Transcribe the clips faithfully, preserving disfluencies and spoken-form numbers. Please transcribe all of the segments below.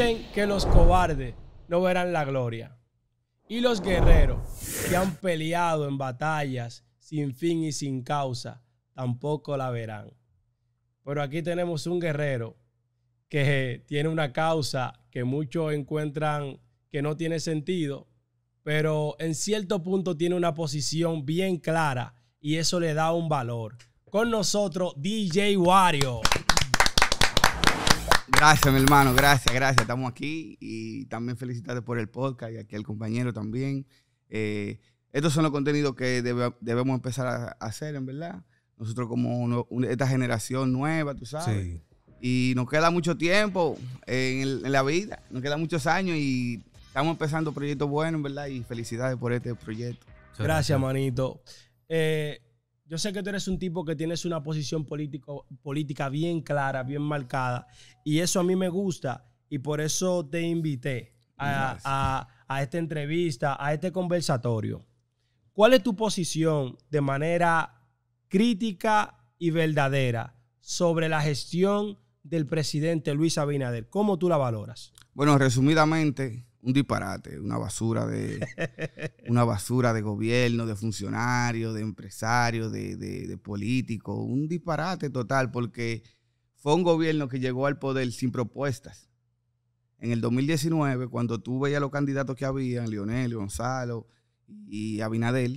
Dicen que los cobardes no verán la gloria. Y los guerreros que han peleado en batallas sin fin y sin causa tampoco la verán. Pero aquí tenemos un guerrero que tiene una causa que muchos encuentran que no tiene sentido, pero en cierto punto tiene una posición bien clara y eso le da un valor. Con nosotros, D J Wario. Gracias, mi hermano. Gracias, gracias. Estamos aquí y también felicitarte por el podcast y aquí al compañero también. Eh, estos son los contenidos que deb- debemos empezar a hacer, en verdad. Nosotros como uno, esta generación nueva, tú sabes. Sí. Y nos queda mucho tiempo en, el, en la vida. Nos quedan muchos años y estamos empezando proyectos buenos, ¿verdad? Y felicidades por este proyecto. Gracias, gracias. Manito. Eh, yo sé que tú eres un tipo que tienes una posición político, política bien clara, bien marcada. Y eso a mí me gusta. Y por eso te invité a, a, a esta entrevista, a este conversatorio. ¿Cuál es tu posición de manera crítica y verdadera sobre la gestión del presidente Luis Abinader? ¿Cómo tú la valoras? Bueno, resumidamente, un disparate, una basura de una basura de gobierno, de funcionarios, de empresarios, de, de, de políticos, un disparate total, porque fue un gobierno que llegó al poder sin propuestas. En el dos mil diecinueve, cuando tú veías los candidatos que había, Leonel, Gonzalo y Abinader,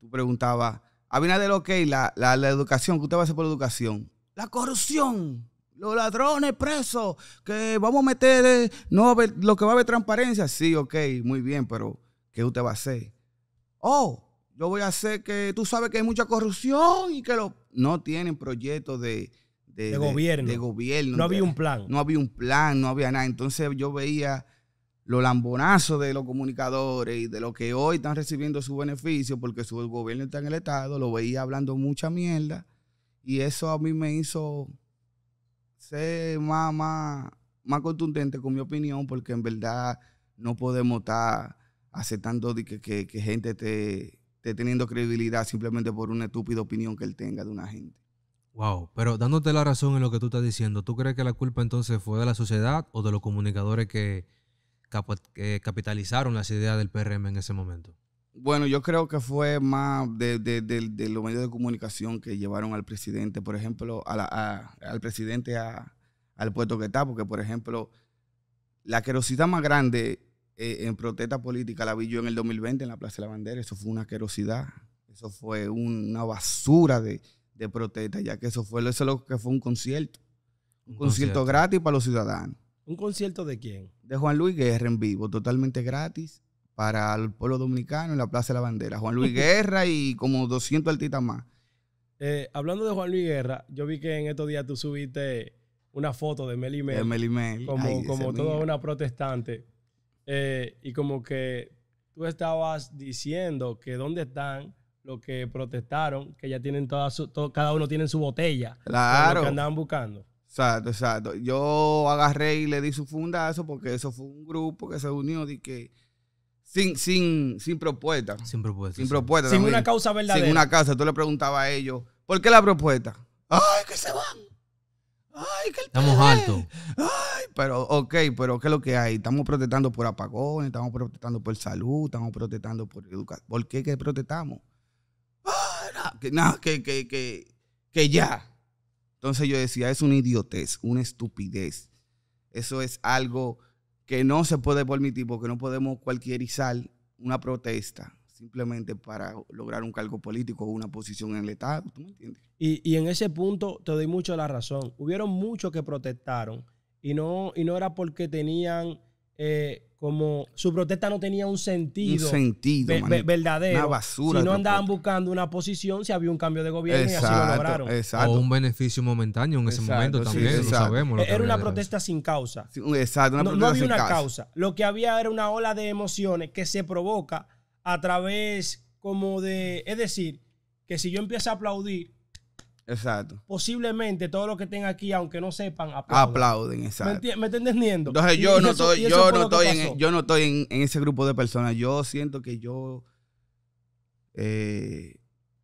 tú preguntabas, Abinader, ok, la, la, la educación, ¿qué usted va a hacer por la educación? La corrupción, los ladrones presos, que vamos a meter, eh, no, lo que va a haber transparencia. Sí, ok, muy bien, pero ¿qué usted va a hacer? Oh, yo voy a hacer que tú sabes que hay mucha corrupción y que lo, no tienen proyectos de, de, de, de, gobierno. de gobierno. No había un plan. No había un plan, no había nada. Entonces yo veía los lambonazos de los comunicadores y de los que hoy están recibiendo su beneficio porque su gobierno está en el Estado, lo veía hablando mucha mierda. Y eso a mí me hizo ser más, más, más contundente con mi opinión, porque en verdad no podemos estar aceptando que, que, que gente esté, esté teniendo credibilidad simplemente por una estúpida opinión que él tenga de una gente. Wow, pero dándote la razón en lo que tú estás diciendo, ¿tú crees que la culpa entonces fue de la sociedad o de los comunicadores que, que capitalizaron las ideas del P R M en ese momento? Bueno, yo creo que fue más de, de, de, de los medios de comunicación que llevaron al presidente, por ejemplo, a la, a, al presidente a, al puesto que está, porque, por ejemplo, la querosidad más grande eh, en protesta política la vi yo en el dos mil veinte en la Plaza de la Bandera. Eso fue una querosidad, eso fue un, una basura de, de protesta, ya que eso fue, eso es lo que fue un concierto, un, un concierto, concierto gratis para los ciudadanos. ¿Un concierto de quién? De Juan Luis Guerra en vivo, totalmente gratis, para el pueblo dominicano en la Plaza de la Bandera. Juan Luis Guerra y como doscientos artistas más. Eh, hablando de Juan Luis Guerra, yo vi que en estos días tú subiste una foto de Mel y Mel. De Mel y Mel. Como, Ay, como toda mía. una protestante. Eh, y como que tú estabas diciendo que dónde están los que protestaron, que ya tienen todas su, todo, cada uno tiene su botella. Claro. Que andaban buscando. Exacto, exacto. Yo agarré y le di su fundazo porque eso fue un grupo que se unió y que Sin, sin, sin propuesta. Sin propuesta. Sin, sí. propuesta sin una causa verdadera. Sin una causa. Tú le preguntabas a ellos, ¿por qué la propuesta? ¡Ay, que se van! ¡Ay, que el Estamos altos. ¡Ay! Pero, ok, pero ¿qué es lo que hay? Estamos protestando por apagones, estamos protestando por salud, estamos protestando por educación. ¿Por qué que protestamos? ¡Ah, no! Que, no, que, que, que, que ya. Entonces yo decía, es una idiotez, una estupidez. Eso es algo que no se puede permitir, porque no podemos cualquierizar una protesta simplemente para lograr un cargo político o una posición en el Estado, ¿tú me entiendes? Y, y en ese punto te doy mucho la razón. Hubieron muchos que protestaron y no, y no era porque tenían eh, como... Su protesta no tenía un sentido. Un sentido, ve, ve, verdadero. Una basura. Si no andaban buscando una posición, si había un cambio de gobierno, exacto, y así lo lograron. Exacto. O un beneficio momentáneo en ese exacto, momento también, sí, lo sabemos. Lo era una protesta sin causa. Sí, exacto, una no, protesta no había sin una causa. causa. Lo que había era una ola de emociones que se provoca a través como de... Es decir, que si yo empiezo a aplaudir, exacto, posiblemente todos los que estén aquí, aunque no sepan, aplauden. Aplauden, exacto. ¿Me, ¿Me estás entendiendo? Entonces yo no estoy, eso, yo, no estoy en, yo no estoy en, en ese grupo de personas. Yo siento que yo, eh,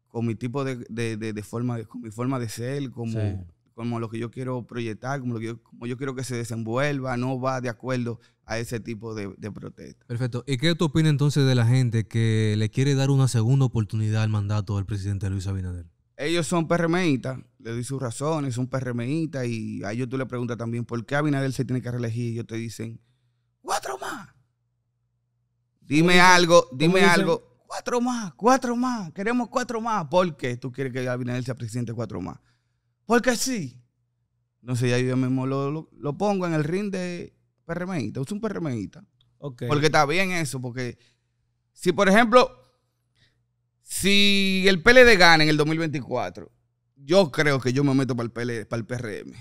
con mi tipo de, de, de, de forma, con mi forma de ser, como, sí. como lo que yo quiero proyectar, como, lo que yo, como yo quiero que se desenvuelva, no va de acuerdo a ese tipo de, de protesta. Perfecto. ¿Y qué tú opinas entonces de la gente que le quiere dar una segunda oportunidad al mandato del presidente Luis Abinader? Ellos son PRMistas, le doy sus razones, son PRMistas, y a ellos tú le preguntas también por qué Abinader se tiene que reelegir y ellos te dicen, cuatro más. Dime algo, dime algo. Cuatro más, cuatro más, queremos cuatro más. ¿Por qué tú quieres que Abinader sea presidente cuatro más? Porque sí. No sé, ya yo mismo lo, lo, lo pongo en el ring de PRMista. Es un PRMista. Okay. Porque está bien eso. Porque si, por ejemplo, si el P L D gana en el dos mil veinticuatro, yo creo que yo me meto para el P L D, para el P R M.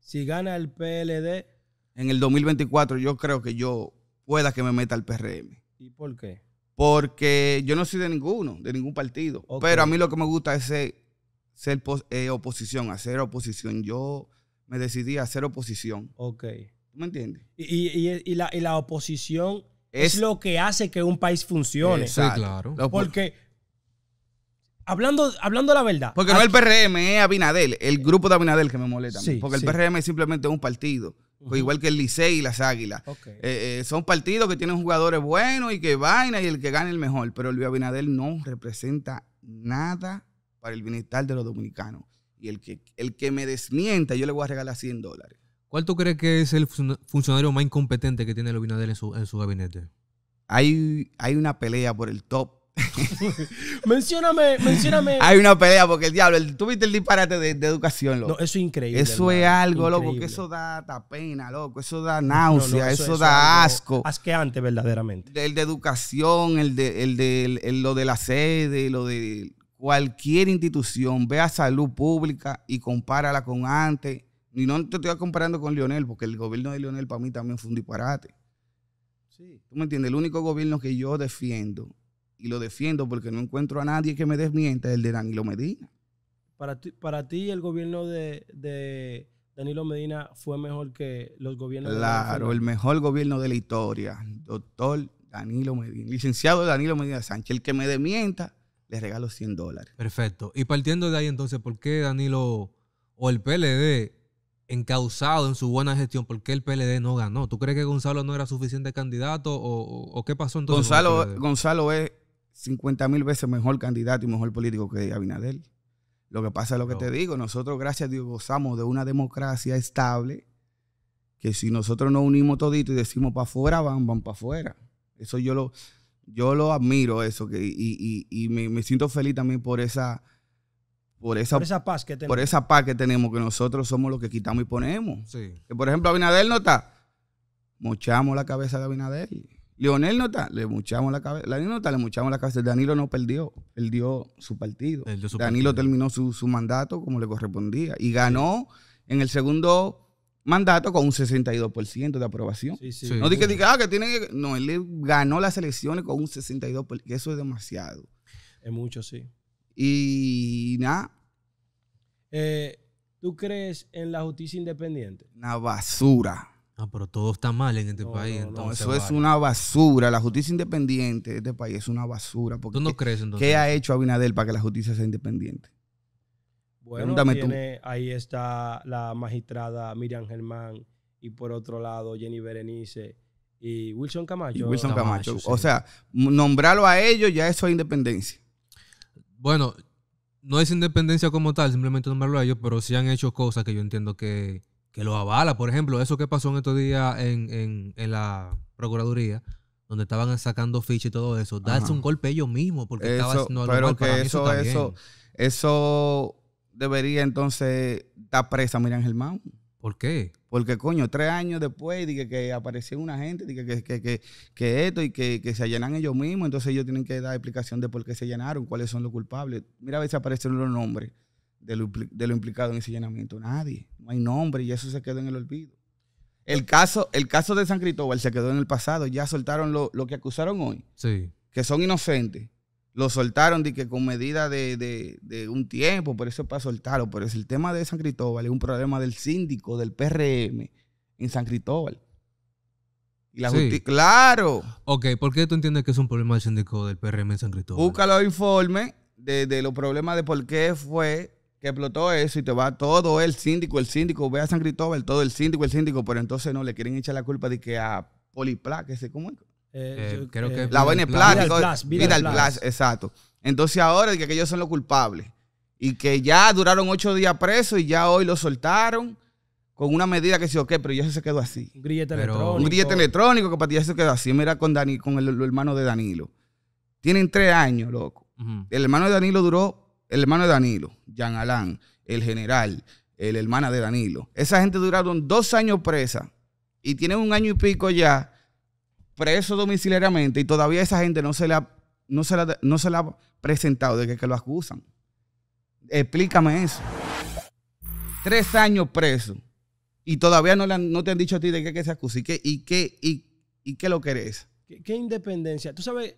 Si gana el P L D... En el dos mil veinticuatro yo creo que yo pueda que me meta al P R M. ¿Y por qué? Porque yo no soy de ninguno, de ningún partido. Okay. Pero a mí lo que me gusta es ser... Ser eh, oposición, hacer oposición. Yo me decidí a hacer oposición. Ok. ¿Tú me entiendes? Y, y, y, la, y la oposición es, es lo que hace que un país funcione. Exacto. Sí, claro. Porque, hablando, hablando la verdad. Porque aquí, no el P R M, es Abinader, el grupo de Abinader que me molesta. Sí, porque el sí. P R M es simplemente un partido. Uh-huh. Igual que el Licey y las Águilas. Okay. Eh, eh, son partidos que tienen jugadores buenos y que vaina y el que gane el mejor. Pero el Abinader no representa nada para el bienestar de los dominicanos. Y el que, el que me desmienta, yo le voy a regalar cien dólares. ¿Cuál tú crees que es el funcionario más incompetente que tiene el Abinader en su, en su gabinete? Hay, hay una pelea por el top. Mencióname, mencióname. Hay una pelea porque el diablo, el, tú viste el disparate de, de educación, loco. No, eso es increíble. Eso hermano. es algo, increíble. loco, que eso da, da pena, loco. Eso da náusea, no, no, eso, eso, eso da asco. Asqueante, verdaderamente. El de educación, el de, el de el, el, lo de la sede, lo de... Cualquier institución, vea salud pública y compárala con antes. Y no te estoy comparando con Leonel, porque el gobierno de Leonel para mí también fue un disparate. Sí. ¿Tú me entiendes? El único gobierno que yo defiendo, y lo defiendo porque no encuentro a nadie que me desmienta, es el de Danilo Medina. Para ti, para ti el gobierno de, de Danilo Medina fue mejor que los gobiernos de Leonel. Claro, el mejor gobierno de la historia. Doctor Danilo Medina, licenciado Danilo Medina Sánchez, el que me desmienta, le regalo cien dólares. Perfecto. Y partiendo de ahí entonces, ¿por qué Danilo o el P L D, encauzado en su buena gestión, por qué el P L D no ganó? ¿Tú crees que Gonzalo no era suficiente candidato o, o qué pasó entonces? Gonzalo, Gonzalo es cincuenta mil veces mejor candidato y mejor político que Abinader. Lo que pasa es lo que no. te digo, nosotros gracias a Dios gozamos de una democracia estable que si nosotros nos unimos todito y decimos para afuera, van, van para afuera. Eso yo lo... Yo lo admiro eso que, y, y, y me, me siento feliz también por esa, por esa, por esa paz que tenemos. Por esa paz que tenemos, que nosotros somos los que quitamos y ponemos. Sí. Que por ejemplo Abinader no está, mochamos la cabeza de Abinader. Leonel no está, le mochamos la cabeza. Danilo no está, le mochamos la cabeza. Danilo no perdió, perdió su partido. Perdió su Danilo partido. terminó su, su mandato como le correspondía y ganó sí. en el segundo mandato con un sesenta y dos por ciento de aprobación. Sí, sí. No diga que, ah, que tiene que... No, él ganó las elecciones con un sesenta y dos por ciento. Eso es demasiado. Es mucho, sí. Y nada. Eh, ¿Tú crees en la justicia independiente? Una basura. Ah, pero todo está mal en este no, país. No, entonces no, eso vale. es una basura. La justicia independiente de este país es una basura. Porque ¿Tú no crees entonces? ¿Qué ha hecho Abinader para que la justicia sea independiente? Bueno, tiene, ahí está la magistrada Miriam Germán y por otro lado Jenny Berenice y Wilson Camacho. Y Wilson Camacho. Camacho sí. O sea, nombrarlo a ellos ya eso es independencia. Bueno, no es independencia como tal, simplemente nombrarlo a ellos, pero sí han hecho cosas que yo entiendo que, que lo avala. Por ejemplo, eso que pasó en estos días en, en, en la Procuraduría, donde estaban sacando fichas y todo eso. Darse Ajá. un golpe ellos mismos porque eso, estaba no, pero que para eso, mí eso, eso debería entonces estar presa Miriam Germán. ¿Por qué? Porque, coño, tres años después dije que apareció una gente, dije que, que, que, que esto y que, que se allanan ellos mismos, entonces ellos tienen que dar explicación de por qué se allanaron, cuáles son los culpables. Mira a ver si aparecieron los nombres de lo, de lo implicado en ese allanamiento. Nadie, no hay nombre y eso se quedó en el olvido. El caso, el caso de San Cristóbal se quedó en el pasado, ya soltaron lo, lo que acusaron hoy, sí. que son inocentes. Lo soltaron de que con medida de, de, de un tiempo, por eso es para soltarlo. Pero es el tema de San Cristóbal, es un problema del síndico, del P R M en San Cristóbal. Y la sí. justicia, claro. Ok, ¿por qué tú entiendes que es un problema del síndico del P R M en San Cristóbal? Busca los informes de, de los problemas de por qué fue que explotó eso y te va todo el síndico, el síndico, ve a San Cristóbal, todo el síndico, el síndico, pero entonces no le quieren echar la culpa de que a Polipla, que se comunica. Eh, eh, creo eh, que la vaina es plástica, Vidal Blas, exacto. Entonces ahora es que ellos son los culpables y que ya duraron ocho días presos y ya hoy los soltaron con una medida que sí o qué, pero ya se quedó así. Un grillete pero, electrónico. Un grillete electrónico que para ti ya se quedó así. Mira con, Dani, con el, el hermano de Danilo. Tienen tres años, loco. Uh-huh. El hermano de Danilo duró, el hermano de Danilo, Jean Alain, el general, el hermana de Danilo. Esa gente duraron dos años presa y tienen un año y pico ya preso domiciliariamente y todavía esa gente no se le ha, no se la, no se la ha presentado de que, que lo acusan. Explícame eso. Tres años preso. Y todavía no, la, no te han dicho a ti de qué que se acusa. ¿Y qué, y qué, y, y qué lo querés? ¿Qué, qué independencia? Tú sabes...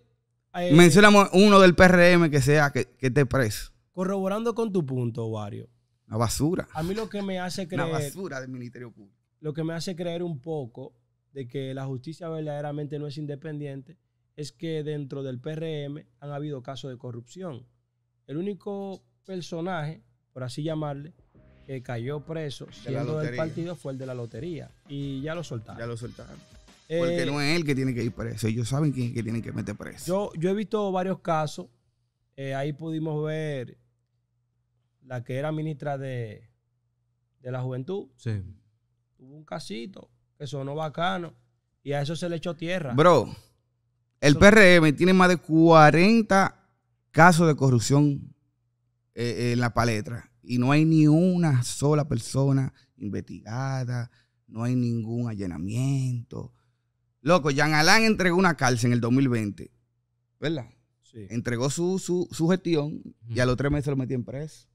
Eh, mencionamos uno del P R M que sea, que, que esté preso. Corroborando con tu punto, Wario. Una basura. A mí lo que me hace creer... Una basura del Ministerio Público. Lo que me hace creer un poco de que la justicia verdaderamente no es independiente es que dentro del P R M han habido casos de corrupción. El único personaje, por así llamarle, que cayó preso siendo del partido fue el de la lotería. Y ya lo soltaron. Ya lo soltaron. Eh, Porque no es él que tiene que ir preso. Ellos saben quién es que tiene que meter preso. Yo, yo he visto varios casos. Eh, ahí pudimos ver la que era ministra de, de la Juventud. Sí. Tuvo un casito que sonó bacano. Y a eso se le echó tierra. Bro, el eso... P R M tiene más de cuarenta casos de corrupción eh, en la palestra. Y no hay ni una sola persona investigada, no hay ningún allanamiento. Loco, Jean Alain entregó una cárcel en el dos mil veinte, ¿verdad? Sí. Entregó su, su, su gestión uh-huh. y a los tres meses lo metían preso.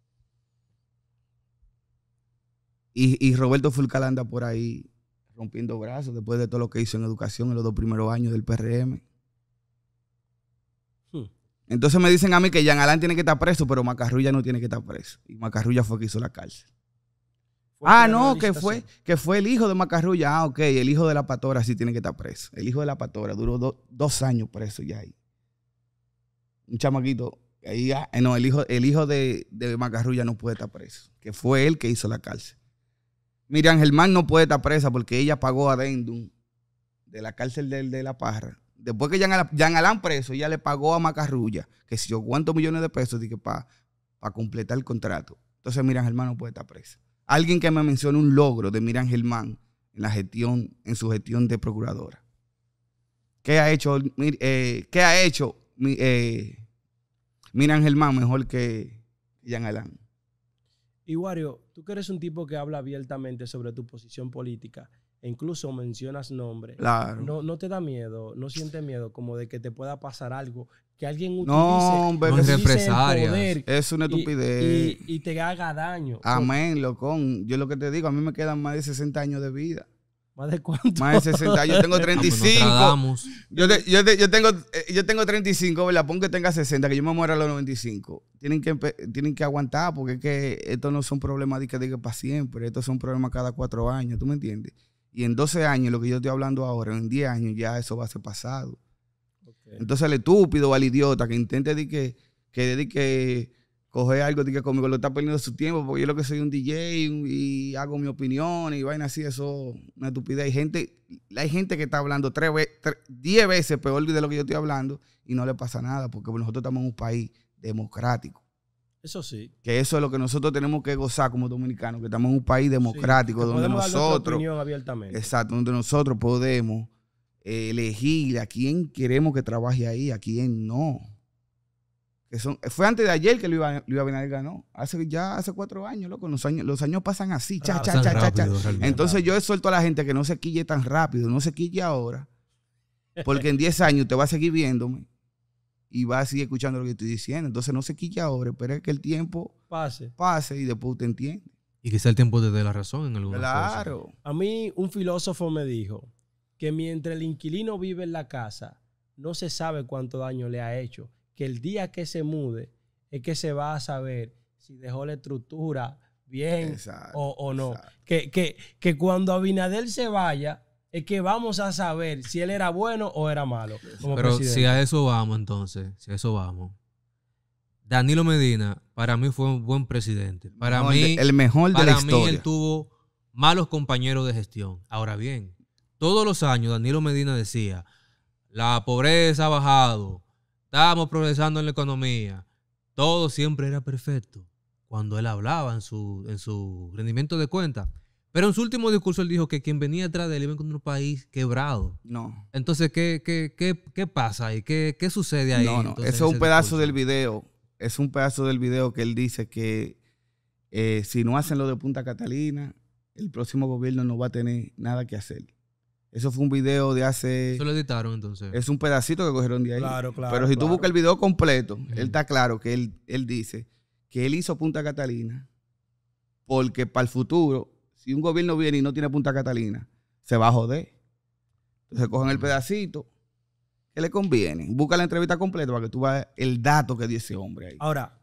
Y, y Roberto Fulcal anda por ahí rompiendo brazos después de todo lo que hizo en educación en los dos primeros años del P R M. Entonces me dicen a mí que Jean Alain tiene que estar preso, pero Macarrulla no tiene que estar preso. Y Macarrulla fue el que hizo la cárcel. Ah, no, que fue, que fue el hijo de Macarrulla. Ah, ok, el hijo de la Patora sí tiene que estar preso. El hijo de la Patora duró do, dos años preso ya ahí. Un chamaquito. Ahí, ah, no, el hijo, el hijo de, de Macarrulla no puede estar preso, que fue él que hizo la cárcel. Miriam Germán no puede estar presa porque ella pagó adendum de la cárcel de, de La Parra. Después que Jean Alain preso, ella le pagó a Macarrulla, que si yo cuántos millones de pesos, dije, para pa completar el contrato. Entonces, Miriam Germán no puede estar presa. Alguien que me mencione un logro de Miriam Germán en la gestión, en su gestión de procuradora. ¿Qué ha hecho, eh, ¿qué ha hecho eh, Miriam Germán mejor que Jean Alain? Y Wario, tú que eres un tipo que habla abiertamente sobre tu posición política, e incluso mencionas nombres. Claro. No, no te da miedo, no sientes miedo como de que te pueda pasar algo, que alguien utilice, no, hombre, utilice es represalias. El poder es una estupidez. Y, y, y te haga daño. Amén, locón. Yo lo que te digo, a mí me quedan más de sesenta años de vida. ¿Más de cuánto? Más de sesenta. Yo tengo treinta y cinco. Vamos, yo, te, yo, te, yo, tengo, yo tengo treinta y cinco, ¿verdad? Pon que tenga sesenta, que yo me muera a los noventa y cinco. Tienen que, tienen que aguantar porque es que estos no son problemas de que diga para siempre. Estos son problemas cada cuatro años. ¿Tú me entiendes? Y en doce años, lo que yo estoy hablando ahora, en diez años ya eso va a ser pasado. Okay. Entonces al estúpido, al idiota que intente de que, que, de que coger algo de que conmigo lo está perdiendo su tiempo, porque yo lo que soy un D J y, y hago mi opinión y vaina así, eso una estupidez. Hay gente, hay gente que está hablando tres veces, diez veces peor de lo que yo estoy hablando y no le pasa nada, porque nosotros estamos en un país democrático. Eso sí. Que eso es lo que nosotros tenemos que gozar como dominicanos, que estamos en un país democrático, sí, donde nosotros... abiertamente. Exacto, donde nosotros podemos eh, elegir a quién queremos que trabaje ahí, a quién no. Que son, fue antes de ayer que Luis Abinader ganó. Hace, ya hace cuatro años, loco. Los años, los años pasan así. Cha, cha, cha, cha, cha. Entonces yo suelto a la gente que no se quille tan rápido, no se quille ahora, porque en diez años te va a seguir viéndome y va a seguir escuchando lo que estoy diciendo. Entonces no se quilla ahora, espera que el tiempo pase, pase y después usted entiende. Y quizá el tiempo te dé la razón en algunas cosas. Claro. A mí un filósofo me dijo que mientras el inquilino vive en la casa, no se sabe cuánto daño le ha hecho. Que el día que se mude es que se va a saber si dejó la estructura bien, exacto, o, o no. Que, que, que cuando Abinader se vaya... es que vamos a saber si él era bueno o era malo como Pero presidente. Si a eso vamos entonces, si a eso vamos. Danilo Medina para mí fue un buen presidente. Para no, mí, el mejor de la historia. Para mí él tuvo malos compañeros de gestión. Ahora bien, todos los años Danilo Medina decía, la pobreza ha bajado, estamos progresando en la economía. Todo siempre era perfecto cuando él hablaba en su, en su rendimiento de cuentas. Pero en su último discurso él dijo que quien venía atrás de él iba a encontrar un país quebrado. No. Entonces, ¿qué, qué, qué, qué pasa ahí? ¿Qué, qué sucede ahí? No, no. Entonces, eso es un pedazo discurso. del video. Es un pedazo del video que él dice que eh, si no hacen lo de Punta Catalina, el próximo gobierno no va a tener nada que hacer. Eso fue un video de hace... Eso lo editaron entonces. Es un pedacito que cogieron de ahí. Claro, claro. Pero si claro. tú buscas el video completo, mm. él está claro que él, él dice que él hizo Punta Catalina porque para el futuro, si un gobierno viene y no tiene Punta Catalina, se va a joder. Entonces cogen mm. el pedacito que le conviene. Busca la entrevista completa para que tú veas el dato que dio ese hombre ahí. Ahora,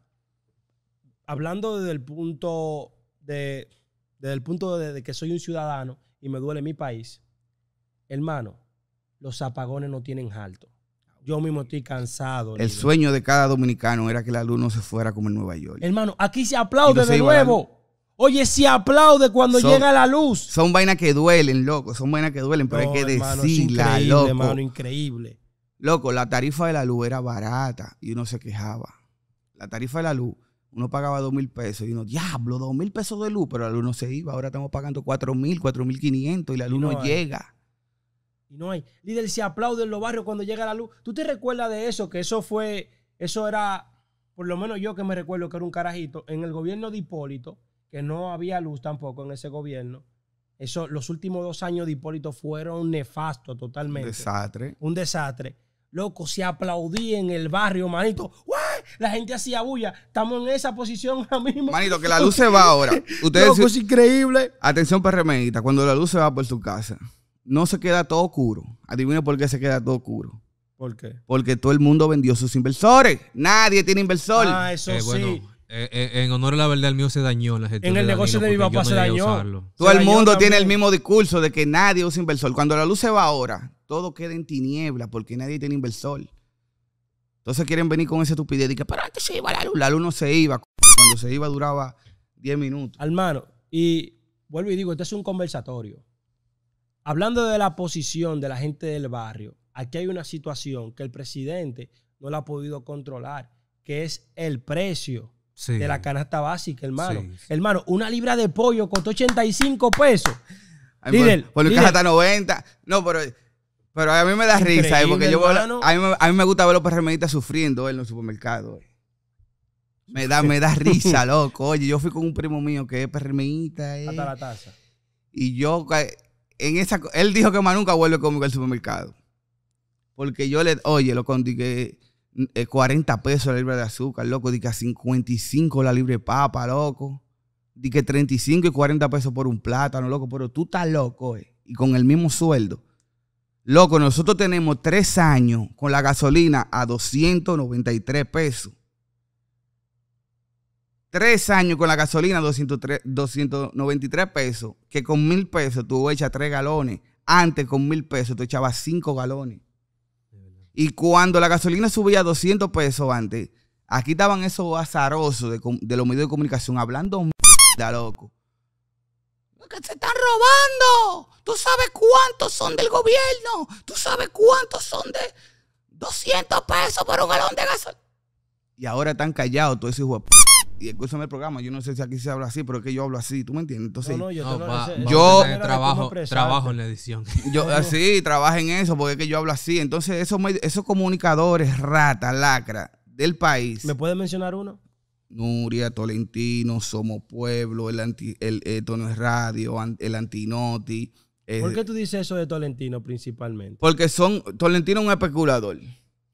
hablando desde el punto de, desde el punto de, de que soy un ciudadano y me duele mi país... Hermano, los apagones no tienen alto. Yo mismo estoy cansado. El niño. sueño de cada dominicano era que la luz no se fuera como en Nueva York. Hermano, aquí se aplaude no de se nuevo. Oye, se aplaude cuando son, llega la luz. Son vainas que duelen, loco. Son vainas que duelen, pero no, hay que hermano, decirla, es loco. Hermano, increíble. Loco, la tarifa de la luz era barata y uno se quejaba. La tarifa de la luz, uno pagaba dos mil pesos y uno, diablo, dos mil pesos de luz, pero la luz no se iba. Ahora estamos pagando cuatro mil, cuatro mil quinientos y la luz y no, no llega. No hay. Líder, se aplaude en los barrios cuando llega la luz. ¿Tú te recuerdas de eso? Que eso fue, eso era, por lo menos yo que me recuerdo que era un carajito, en el gobierno de Hipólito, que no había luz tampoco en ese gobierno. Eso, los últimos dos años de Hipólito fueron nefastos totalmente. Un desastre. Un desastre. Loco, se aplaudía en el barrio, manito. ¡Uah! La gente hacía bulla. Estamos en esa posición ahora mismo. Manito, que la luz se va ahora. Ustedes, loco, es increíble. Atención, PRMista, cuando la luz se va por tu casa, no se queda todo oscuro. Adivina por qué se queda todo oscuro. ¿Por qué? Porque todo el mundo vendió sus inversores. Nadie tiene inversor. Ah, eso eh, sí. Bueno, eh, eh, en honor a la verdad, el mío se dañó. La gente en el negocio de mi papá se dañó. Todo el mundo tiene el mismo discurso de que nadie usa inversor. Cuando la luz se va ahora, todo queda en tiniebla porque nadie tiene inversor. Entonces quieren venir con esa estupidez de que, pero antes se iba la luz. La luz no se iba. Cuando se iba duraba diez minutos. Hermano, y vuelvo y digo, este es un conversatorio. Hablando de la posición de la gente del barrio, aquí hay una situación que el presidente no la ha podido controlar, que es el precio sí. de la canasta básica, hermano. Sí, sí. Hermano, una libra de pollo costó ochenta y cinco pesos. Ay, Lidl, por el caja está noventa. No, pero, pero a mí me da Increíble, risa, eh, porque yo a mí, a mí me gusta ver los PRMistas sufriendo en los supermercados. Eh. Me da, me da risa, loco. Oye, yo fui con un primo mío que es PRMista. Eh, Hasta la taza. Y yo... En esa, él dijo que más nunca vuelve conmigo al supermercado. Porque yo le, oye, lo conté eh, cuarenta pesos la libra de azúcar, loco. Dije a cincuenta y cinco la libra de papa, loco. Dije treinta y cinco y cuarenta pesos por un plátano, loco. Pero tú estás loco, eh. Y con el mismo sueldo. Loco, nosotros tenemos tres años con la gasolina a doscientos noventa y tres pesos. Tres años con la gasolina, doscientos noventa y tres pesos. Que con mil pesos tú echas tres galones. Antes con mil pesos tú echabas cinco galones. Y cuando la gasolina subía a doscientos pesos antes, aquí estaban esos azarosos de, de los medios de comunicación hablando mierda, loco. ¡Que se están robando! ¡Tú sabes cuántos son del gobierno! ¡Tú sabes cuántos son de doscientos pesos por un galón de gasolina! Y ahora están callados todos esos hijos de p***. Y escúchame el programa, yo no sé si aquí se habla así, pero es que yo hablo así, ¿tú me entiendes? Entonces, no, no, yo, no, va, yo trabajo, trabajo en la edición. Yo así, trabajo en eso, porque es que yo hablo así. Entonces, esos, esos comunicadores, rata, lacra del país. ¿Me puedes mencionar uno? Nuria Tolentino, Somos Pueblo, el anti, el, el Tono es Radio, el Antinoti. El, ¿Por qué tú dices eso de Tolentino principalmente? Porque son, Tolentino es un especulador.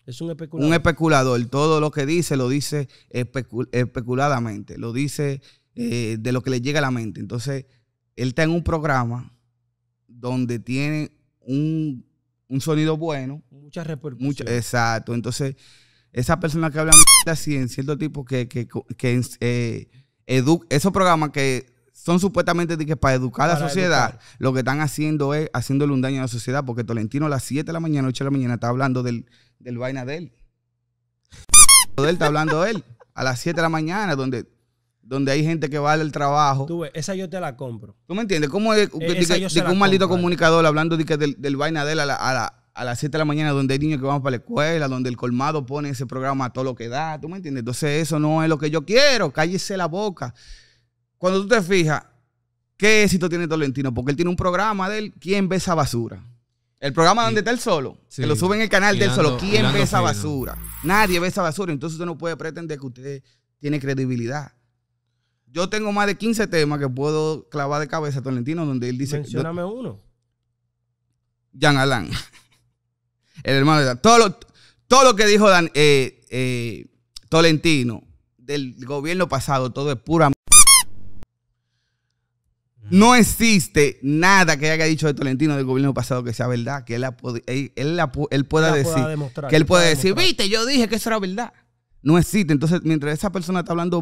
Es un especulador. Un especulador. Todo lo que dice lo dice especul especuladamente. Lo dice eh, de lo que le llega a la mente. Entonces, él está en un programa donde tiene un, un sonido bueno. Muchas repercusiones. Mucha, exacto. Entonces, esa persona que habla así en cierto tipo que, que, que eh, edu esos programas que son supuestamente de que para educar para a la sociedad, educar. Lo que están haciendo es haciéndole un daño a la sociedad, porque Tolentino a las siete de la mañana, ocho de la mañana está hablando del... del vaina de él. De él está hablando él. a las siete de la mañana, donde, donde hay gente que va al trabajo. Tú ves, esa yo te la compro. ¿Tú me entiendes? ¿Cómo es de, de, de, de un maldito comunicador hablando de que del, del vaina de él a, la, a, la, a las siete de la mañana, donde hay niños que van para la escuela, donde el colmado pone ese programa a todo lo que da? ¿Tú me entiendes? Entonces eso no es lo que yo quiero. Cállese la boca. Cuando tú te fijas, ¿qué éxito tiene Tolentino? Porque él tiene un programa de él. ¿Quién ve esa basura? El programa donde sí. está él solo, sí. que lo suben en el canal mirando, de él solo. ¿Quién ve esa basura? Nadie ve esa basura. Entonces usted no puede pretender que usted tiene credibilidad. Yo tengo más de quince temas que puedo clavar de cabeza a Tolentino donde él dice... Mencióname uno. Jean Alain. El hermano de... Todo lo, todo lo que dijo Dan, eh, eh, Tolentino del gobierno pasado, todo es pura... No existe nada que haya dicho de Tolentino del gobierno pasado que sea verdad, que él, la, él, él, la, él pueda él decir, que él pueda decir, demostrar. Viste, yo dije que eso era verdad. No existe. Entonces, mientras esa persona está hablando,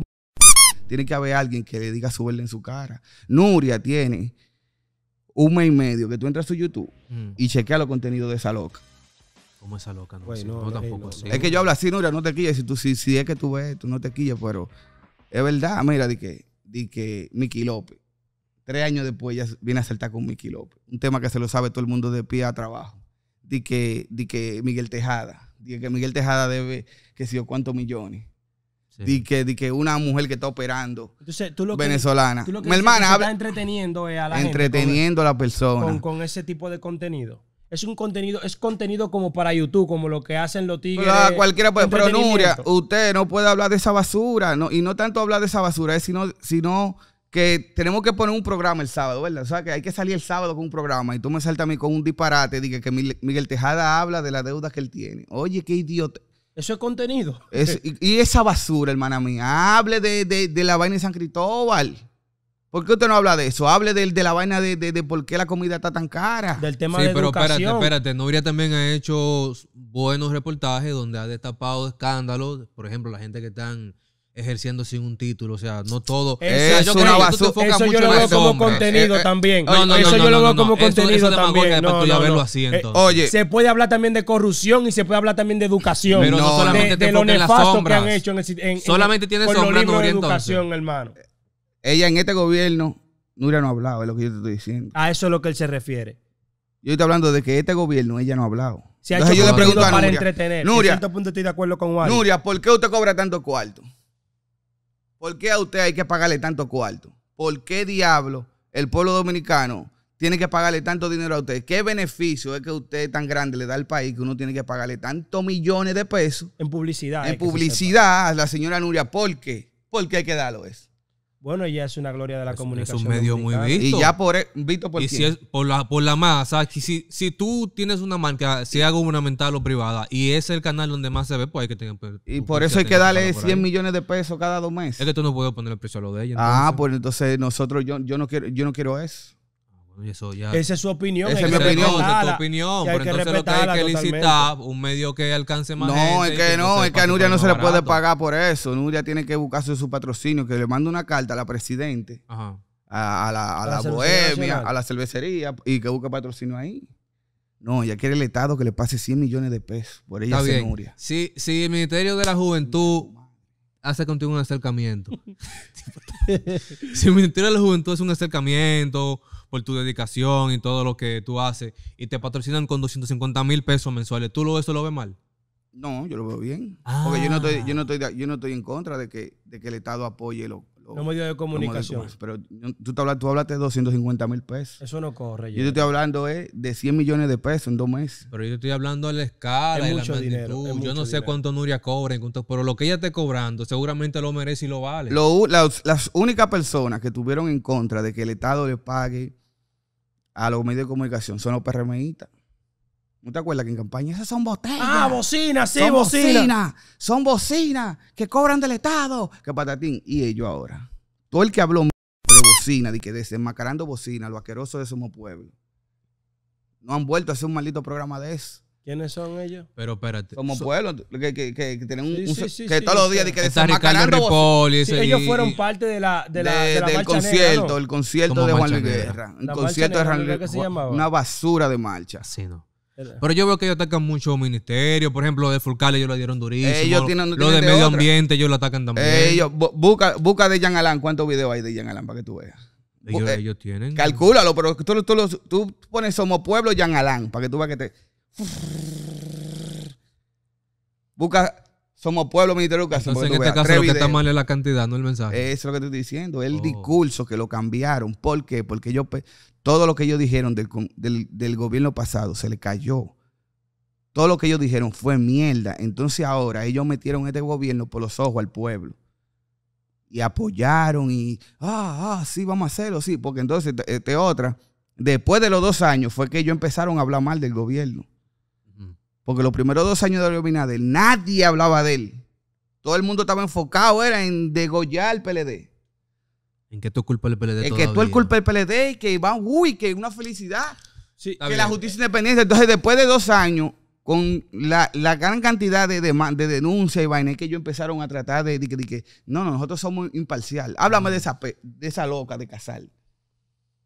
tiene que haber alguien que le diga su verdad en su cara. Nuria tiene un mes y medio que tú entras a su YouTube mm. y chequea los contenidos de esa loca. ¿Cómo esa loca? No, pues, no, no tampoco no, así. Es que yo hablo así, Nuria, no te quilles. Si, tú, si, si es que tú ves, tú no te quilles, pero es verdad. Mira, di que, di que Mickey López. Tres años después ella viene a saltar con Mickey López. Un tema que se lo sabe todo el mundo de pie a trabajo. Di que, di que Miguel Tejada. Di que Miguel Tejada debe que sé yo cuántos millones. Sí. Di, que, di que una mujer que está operando. Entonces, tú lo venezolana. Que, tú lo que Mi hermana, que habla, está entreteniendo eh, a la entreteniendo gente con, a la persona. Con, con ese tipo de contenido. Es un contenido, es contenido como para YouTube, como lo que hacen los tigres. Pero, cualquiera puede, pero Nuria, usted no puede hablar de esa basura. No, y no tanto hablar de esa basura, es sino... sino que tenemos que poner un programa el sábado, ¿verdad? O sea, que hay que salir el sábado con un programa y tú me saltas a mí con un disparate. Dije que Miguel Tejada habla de la deuda que él tiene. Oye, qué idiota. Eso es contenido. Es, y, y esa basura, hermana mía. Hable de, de, de la vaina de San Cristóbal. ¿Por qué usted no habla de eso? Hable de, de la vaina de, de, de por qué la comida está tan cara. Del tema sí, de pero educación. Espérate, espérate. Nuria también ha hecho buenos reportajes donde ha destapado escándalos. Por ejemplo, la gente que están... ejerciendo sin un título, o sea, no todo. Eso, eso, yo, creo que tú te enfocas mucho yo lo veo como hombres. contenido eh, eh, también. No, no, eso no, no, yo lo veo no, no, como no. contenido eso, eso también. No, no, no. Así, entonces. Eh, oye, se puede hablar también de corrupción y se puede hablar también de educación. Pero no, no solamente de, te de lo nefasto que han hecho en el, en, solamente en, tiene sombras, Nuria, educación, hermano. Ella en este gobierno, Nuria no ha hablado, es lo que yo te estoy diciendo. A eso es lo que él se refiere. Yo estoy hablando de que este gobierno ella no ha hablado. Se ha Entonces hecho yo le pregunto a Nuria, entretener. Nuria, en cierto punto estoy de acuerdo con Juan. Nuria, ¿por qué usted cobra tanto cuarto? ¿Por qué a usted hay que pagarle tanto cuarto? ¿Por qué diablo el pueblo dominicano tiene que pagarle tanto dinero a usted? ¿Qué beneficio es que usted tan grande le da al país que uno tiene que pagarle tantos millones de pesos? En publicidad. En publicidad, se a la señora Nuria. ¿Por qué? ¿Por qué hay que darlo eso? Bueno, ella es una gloria de la es, comunicación. Es un medio muy visto. Y ya por, visto por, y si es por la por la masa. Si, si tú tienes una marca, sea gubernamental o privada, y es el canal donde más se ve, pues hay que tener... Y por eso hay que darle cien millones de pesos cada dos meses. Es que tú no puedes poner el precio a lo de ella. Entonces. Ah, pues entonces nosotros, yo, yo, no quiero, yo no quiero eso. Eso ya. Esa es su opinión. Esa es mi opinión. Esa es tu opinión. Pero entonces lo que hay que licitar, un medio que alcance más gente. No, es que no, es que a Nuria no se le puede pagar por eso. Nuria tiene que buscarse su patrocinio, que le manda una carta a la presidente, a, a la, a la, la bohemia, a la cervecería, y que busque patrocinio ahí. No, ella quiere el Estado que le pase cien millones de pesos. Por ella se Nuria. Si, si el Ministerio de la Juventud hace contigo un acercamiento. Si el Ministerio de la Juventud hace un acercamiento... por tu dedicación y todo lo que tú haces, y te patrocinan con doscientos cincuenta mil pesos mensuales. ¿Tú lo, eso lo ves mal? No, yo lo veo bien. Ah. Porque yo no estoy, yo no estoy, yo no estoy en contra de que, de que el Estado apoye los lo, no medios de comunicación. Medios de pero tú, te hablas, tú hablaste de doscientos cincuenta mil pesos. Eso no corre. Yo te estoy hablando eh, de cien millones de pesos en dos meses. Pero yo te estoy hablando de la escala, es de mucho la magnitud. Dinero, es mucho yo no dinero. sé cuánto Nuria cobra, pero lo que ella esté cobrando seguramente lo merece y lo vale. Lo, las, las únicas personas que tuvieron en contra de que el Estado le pague a los medios de comunicación son los PRMistas. ¿No te acuerdas que en campaña? Esas son botellas. Ah, bocinas, sí, bocinas. Bocina, son bocinas que cobran del Estado. Que patatín. Y ellos ahora. Todo el que habló de bocina, de que desenmascarando bocina, lo asqueroso de Somos Pueblo. No han vuelto a hacer un maldito programa de eso. ¿Quiénes son ellos? Pero espérate. Somos so, Pueblo, que, que, que, que tienen un... Sí, sí, sí, que sí, todos sí, los días de que desenmascarando bocina. Sí, ellos fueron parte de la, de la, de, de la del marcha concierto, negra, ¿no? El concierto Como de Juan Luis Guerra. El concierto negra, de Juan Luis Guerra. Una basura de marcha. Sí, no. Pero yo veo que ellos atacan mucho ministerios. Por ejemplo, de Fulcales ellos le dieron durísimo. Ellos tienen, lo de medio ambiente ellos lo atacan también. Ellos, busca, busca de Jean Alain. ¿Cuántos videos hay de Jean Alain para que tú veas? Ellos, eh, ellos tienen. Calcúlalo, pero tú, tú, tú, tú pones Somos Pueblo Jean Alain para que tú veas que te... Busca Somos Pueblo, Ministerio de Educación. Entonces, en este caso lo que está mal es la cantidad, no el mensaje. Eso es lo que te estoy diciendo. El oh. discurso que lo cambiaron. ¿Por qué? Porque ellos... Todo lo que ellos dijeron del, del, del gobierno pasado se le cayó. Todo lo que ellos dijeron fue mierda. Entonces ahora ellos metieron este gobierno por los ojos al pueblo. Y apoyaron y... Ah, ah, sí, vamos a hacerlo, sí. Porque entonces, este otra, después de los dos años fue que ellos empezaron a hablar mal del gobierno. Porque los primeros dos años de Abinader nadie hablaba de él. Todo el mundo estaba enfocado, era en degollar al P L D. En que tú culpas el P L D. En que tú culpas el P L D y que va, uy, que una felicidad. Sí, que bien, la justicia independiente. Entonces, después de dos años, con la, la gran cantidad de, de, de denuncias y vainas que ellos empezaron a tratar de, de, de, de que no, no, nosotros somos imparcial. Háblame de esa, de esa loca de Casal.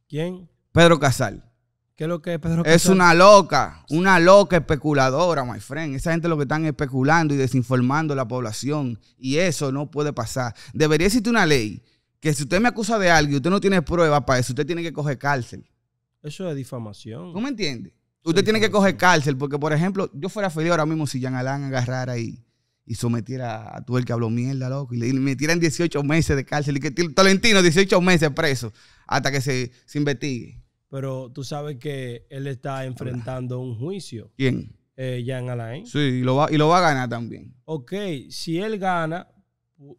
¿Quién? Pedro Casal. ¿Qué es lo que es Pedro Casal? Es una loca, una loca especuladora, my friend. Esa gente lo que están especulando y desinformando a la población. Y eso no puede pasar. Debería existir una ley que si usted me acusa de algo y usted no tiene pruebas para eso, usted tiene que coger cárcel. Eso es difamación. ¿Tú me entiendes? Usted tiene que coger cárcel porque, por ejemplo, yo fuera feliz ahora mismo si Jean Alain agarrara y, y sometiera a tú el que habló mierda, loco, y le metieran dieciocho meses de cárcel y que Tolentino dieciocho meses preso hasta que se, se investigue. Pero tú sabes que él está enfrentando Hola. un juicio. ¿Quién? Eh, Jean Alain. Sí, y lo, va, y lo va a ganar también. Ok, si él gana,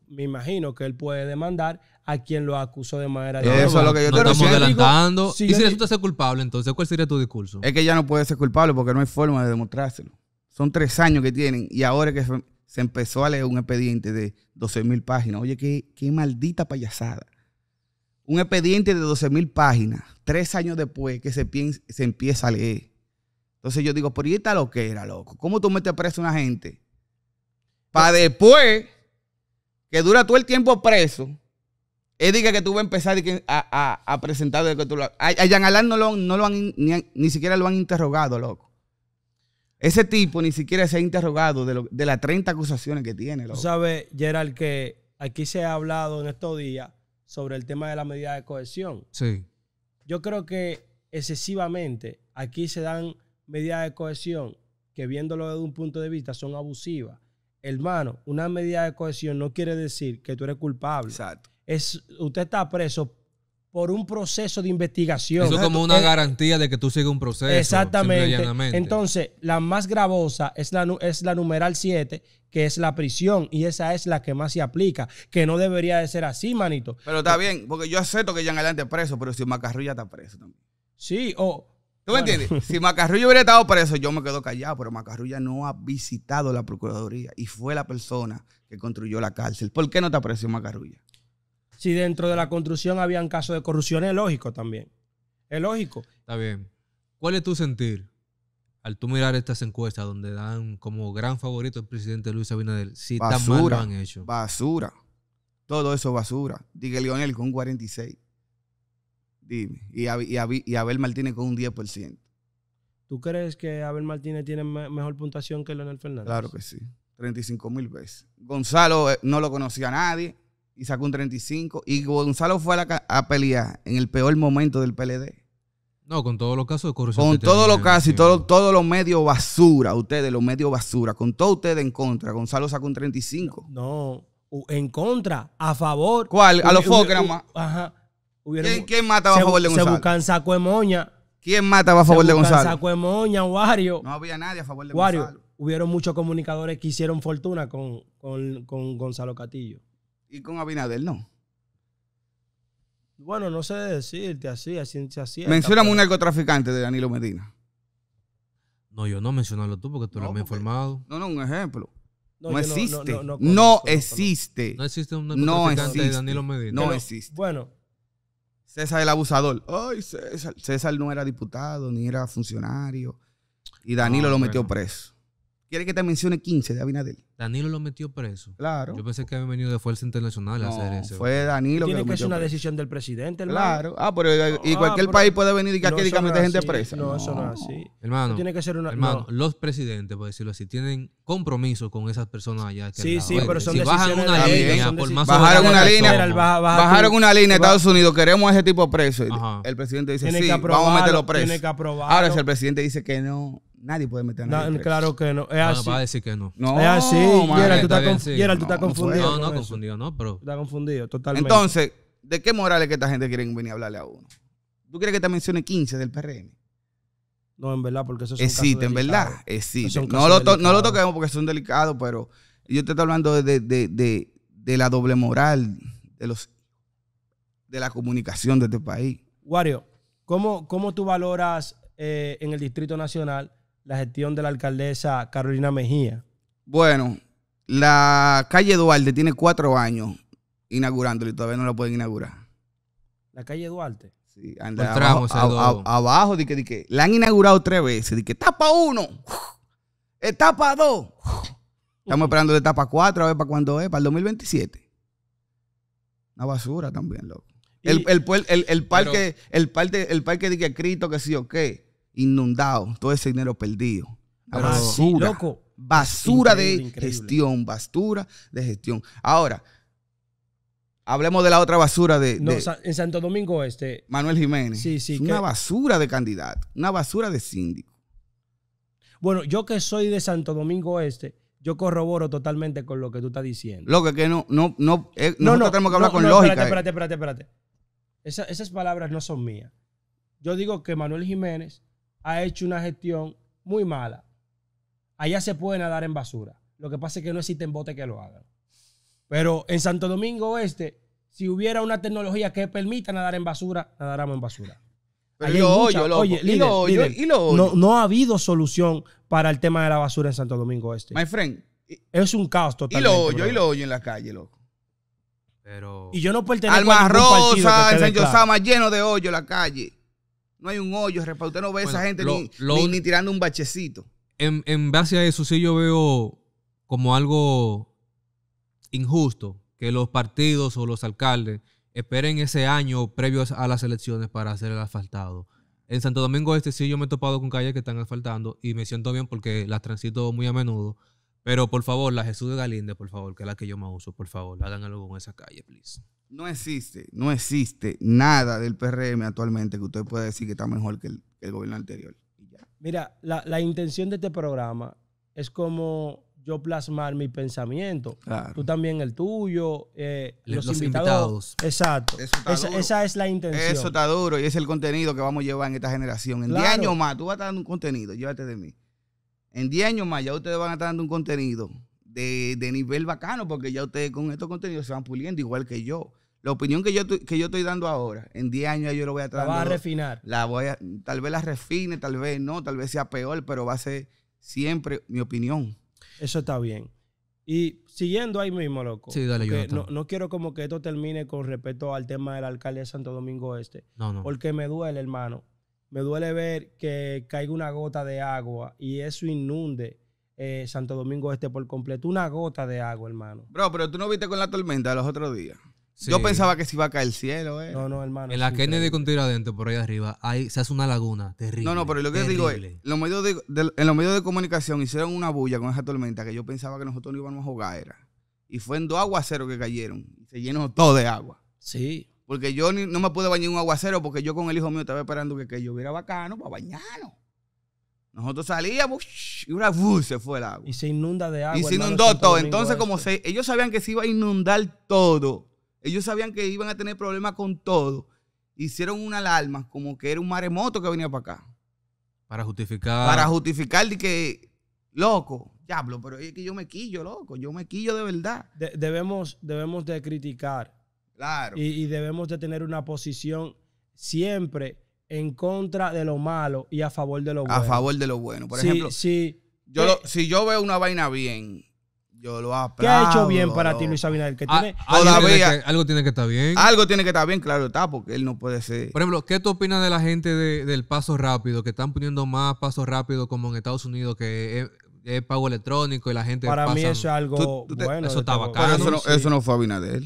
me imagino que él puede demandar a quien lo acusó de manera directa. Eso es lo que yo te estamos adelantando. Si y si resulta ser culpable, entonces, ¿cuál sería tu discurso? Es que ya no puede ser culpable porque no hay forma de demostrárselo. Son tres años que tienen y ahora que se empezó a leer un expediente de doce mil páginas. Oye, qué, qué maldita payasada. Un expediente de doce mil páginas, tres años después que se, piensa, se empieza a leer. Entonces yo digo, pero ¿y esta loquera, loco? ¿Cómo tú metes preso a una gente? Para después... Que dura todo el tiempo preso. Él diga que tú vas a empezar a, a, a presentar de que tú lo, a, a Jean Alain no lo, no lo han, ni, ni siquiera lo han interrogado, loco. Ese tipo ni siquiera se ha interrogado de, lo, de las treinta acusaciones que tiene, loco. Tú sabes, Gerald, que aquí se ha hablado en estos días sobre el tema de la medida de cohesión. Sí. Yo creo que excesivamente aquí se dan medidas de cohesión que, viéndolo desde un punto de vista, son abusivas. Hermano, una medida de cohesión no quiere decir que tú eres culpable. Exacto. Es, usted está preso por un proceso de investigación. Eso es como una es, garantía de que tú sigues un proceso. Exactamente. Entonces, la más gravosa es la, es la numeral siete, que es la prisión, y esa es la que más se aplica, que no debería de ser así, manito. Pero está bien, porque yo acepto que Jean Alain esté preso, pero si Macarrulla está preso también. Sí, o... ¿Tú me bueno. entiendes? Si Macarrulla hubiera estado preso, yo me quedo callado, pero Macarrulla no ha visitado la Procuraduría y fue la persona que construyó la cárcel. ¿Por qué no te apreció Macarrulla? Si dentro de la construcción habían casos de corrupción, es lógico también. Es lógico. Está bien. ¿Cuál es tu sentir al tú mirar estas encuestas donde dan como gran favorito al presidente Luis Abinader? Si basura, tan mal lo han hecho. Basura. Todo eso basura. Diga Leonel con cuarenta y seis. Dime. Y, a, y, a, y Abel Martínez con un diez por ciento. ¿Tú crees que Abel Martínez tiene me, mejor puntuación que Leonel Fernández? Claro que sí. treinta y cinco mil veces. Gonzalo eh, no lo conocía a nadie y sacó un treinta y cinco. Y Gonzalo fue a, la, a pelear en el peor momento del P L D. No, con todos los casos de corrupción. Con todos los casos y todos todo los medios basura. Ustedes, los medios basura. Con todos ustedes en contra. Gonzalo sacó un treinta y cinco. No, no. En contra. A favor. ¿Cuál? A los foques nada más. Ajá. ¿Quién, ¿Quién mata a favor de Gonzalo? Se buscan saco de moña. ¿Quién mata a favor de Gonzalo? Saco de moña, Wario. No había nadie a favor de Wario. Gonzalo. Hubieron muchos comunicadores que hicieron fortuna con, con, con Gonzalo Castillo. ¿Y con Abinader no? Bueno, no sé decirte así, así se hacía. Mencióname un narcotraficante de Danilo Medina. No, yo no mencionarlo tú porque tú no, eres más informado. No, no, un ejemplo. No, no existe. No, no, no, conozco, no existe. No existe un narcotraficante no existe. de Danilo Medina. No, no existe. Bueno. César el abusador. Ay, César. César no era diputado, ni era funcionario. Y Danilo no, lo metió bueno. preso. Quiere que te mencione quince de Abinader. Danilo lo metió preso. Claro. Yo pensé que había venido de Fuerza Internacional no, a hacer eso. Fue Danilo que lo metió preso. Tiene que ser una decisión del presidente, hermano. Claro. Ah, pero y cualquier ah, país puede venir y que no, aquí meter gente presa. No, no, eso no es así. Hermano, tiene que ser una, hermano no. Los presidentes, por decirlo así, tienen compromiso con esas personas allá. Que sí, sí, pero son si decisiones. Bajan una línea, por más bajaron una línea. Bajaron una línea en Estados Unidos. Queremos a ese tipo preso. Ajá. El presidente dice, sí, vamos a meterlo preso. Tiene que aprobar. Ahora, si el presidente dice que no... Nadie puede meter a nadie no, preso. Claro que no. Es no, así. Va a decir que no. No, es así. Gerald, tú estás conf sí. no, está confundido. No, no, no confundido, no, pero. Está confundido, totalmente. Entonces, ¿de qué moral es que esta gente quiere venir a hablarle a uno? ¿Tú quieres que te mencione quince del P R M? No, en verdad, porque esos son existen, ¿verdad? Existen. No lo, no lo toquemos porque son delicados, pero yo te estoy hablando de, de, de, de la doble moral de, los, de la comunicación de este país. Wario, ¿cómo, cómo tú valoras eh, en el Distrito Nacional la gestión de la alcaldesa Carolina Mejía? Bueno, la calle Duarte tiene cuatro años inaugurándola y todavía no la pueden inaugurar. ¿La calle Duarte? Sí, anda abajo, ab, abajo de que, de que la han inaugurado tres veces, de que etapa uno, etapa dos. Estamos esperando de etapa cuatro, a ver para cuándo es, para el dos mil veintisiete. Una basura también, loco. El, el, el, el, el parque, pero, el parque, el parque de que Cristo, que sí o qué, inundado, todo ese dinero perdido. Pero, basura, sí, loco. Basura increíble, de increíble. gestión, basura de gestión. Ahora, hablemos de la otra basura de... No, de en Santo Domingo Oeste. Manuel Jiménez. Sí, sí, es una que... basura de candidato, una basura de síndico. Bueno, yo que soy de Santo Domingo Oeste, yo corroboro totalmente con lo que tú estás diciendo. Lo que, que no, no, no, eh, no, no tenemos que hablar no, con no, lógica. Espérate, espérate, espérate. espérate. Esa, esas palabras no son mías. Yo digo que Manuel Jiménez ha hecho una gestión muy mala. Allá se puede nadar en basura. Lo que pasa es que no existen botes que lo hagan. Pero en Santo Domingo Oeste, si hubiera una tecnología que permita nadar en basura, nadáramos en basura. Pero yo oyo, loco. Oye, líder, y lo oyo, líder, y lo oyo. No, no ha habido solución para el tema de la basura en Santo Domingo Oeste. My friend. Es un caos totalmente. Y lo oyo, bro. y lo oyo en la calle, loco. Pero... Y yo no pertenezco Alma a ningún partido Rosa, en San Yosama, claro. Lleno de hoyo la calle. No hay un hoyo, repa. Usted no ve a bueno, esa gente lo, ni, lo, ni, ni tirando un bachecito. En, en base a eso sí yo veo como algo injusto que los partidos o los alcaldes esperen ese año previo a las elecciones para hacer el asfaltado. En Santo Domingo Este sí yo me he topado con calles que están asfaltando y me siento bien porque las transito muy a menudo. Pero por favor, la Jesús de Galinde, por favor, que es la que yo más uso, por favor, hagan algo con esa calle, please. No existe, no existe nada del P R M actualmente que usted pueda decir que está mejor que el, el gobierno anterior. Mira, la, la intención de este programa es como yo plasmar mi pensamiento. Claro. Tú también el tuyo, eh, los, los invitados. invitados. Exacto. Eso esa, esa es la intención. Eso está duro y es el contenido que vamos a llevar en esta generación. En diez claro. años más, tú vas a estar dando un contenido, llévate de mí. En diez años más ya ustedes van a estar dando un contenido de, de nivel bacano porque ya ustedes con estos contenidos se van puliendo igual que yo. La opinión que yo, que yo estoy dando ahora, en diez años yo lo voy a tratar. La vas a refinar. La voy a, tal vez la refine, tal vez no, tal vez sea peor, pero va a ser siempre mi opinión. Eso está bien. Y siguiendo ahí mismo, loco. Sí, dale, yo no, no quiero como que esto termine con respecto al tema del alcalde de Santo Domingo Este. No, no. Porque me duele, hermano. Me duele ver que caiga una gota de agua y eso inunde eh, Santo Domingo Este por completo. Una gota de agua, hermano. Bro, pero tú no viste con la tormenta los otros días. Sí. Yo pensaba que se iba a caer el cielo, eh. No, no, hermano. En la Kennedy con Tiradentes, por ahí arriba, ahí se hace una laguna terrible. No, no, pero lo que terrible. digo es, los medios de, de, en los medios de comunicación hicieron una bulla con esa tormenta que yo pensaba que nosotros no íbamos a jugar, era. Y fue en dos aguaceros que cayeron. Se llenó todo de agua. Sí. Porque yo ni, no me pude bañar en un aguacero porque yo con el hijo mío estaba esperando que, que lloviera bacano para bañarnos. Nosotros salíamos y una buf, se fue el agua. Y se inunda de agua. Y se inundó hermano, todo. Entonces, como se, ellos sabían que se iba a inundar todo. Ellos sabían que iban a tener problemas con todo. Hicieron una alarma, como que era un maremoto que venía para acá. Para justificar. Para justificar de que, loco, diablo, pero es que yo me quillo, loco. Yo me quillo de verdad. De debemos, debemos de criticar. Claro. Y, y debemos de tener una posición siempre en contra de lo malo y a favor de lo bueno. A favor de lo bueno. Por sí, ejemplo, sí, yo lo, si yo veo una vaina bien... Yo lo aplaudo. ¿Qué ha hecho bien para ti, Luis Abinader? Que tiene, ah, todavía, tiene que, algo tiene que estar bien. Algo tiene que estar bien, claro está, porque él no puede ser. Por ejemplo, ¿qué tú opinas de la gente de, del Paso Rápido? Que están poniendo más Paso Rápido como en Estados Unidos, que eh, es pago electrónico y la gente para pasa... mí eso es algo tú, tú, bueno. Eso está bacano. Pero eso no, sí. eso no fue Abinader.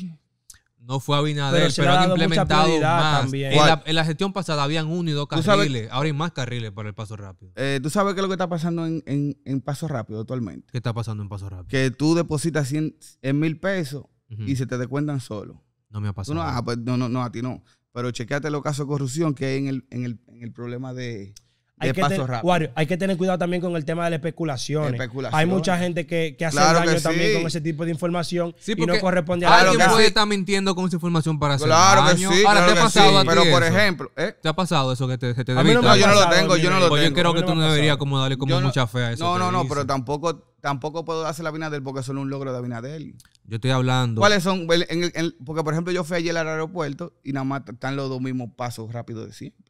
No fue Abinader, pero, pero han implementado más. En la, en la gestión pasada habían uno y dos carriles. Ahora hay más carriles para el Paso Rápido. Eh, ¿Tú sabes qué es lo que está pasando en, en, en Paso Rápido actualmente? ¿Qué está pasando en Paso Rápido? Que tú depositas cien mil pesos uh -huh. y se te descuentan solo. No me ha pasado. No, ah, pues, no, no, no, a ti no. Pero chequéate los casos de corrupción que hay en el, en el, en el problema de... Hay que, ten, Wario, hay que tener cuidado también con el tema de las especulaciones. especulaciones. Hay mucha gente que, que hace claro daño que sí. también con ese tipo de información sí, y no corresponde a la alguien puede estar mintiendo con esa información para hacer claro daño. Que sí, Ahora, claro ¿te ha pasado sí. a ti Pero, por eso? ejemplo... ¿eh? ¿Te ha pasado eso que te, que te debe no, no, yo no lo tengo, yo no lo pues tengo. Yo creo que no tú no deberías como darle como yo mucha no, fe a eso. No, no, no, pero tampoco, tampoco puedo hacer la Abinader porque eso no es un logro de Abinader. Yo estoy hablando... ¿Cuáles son? Porque, por ejemplo, yo fui ayer al aeropuerto y nada más están los dos mismos pasos rápidos de siempre.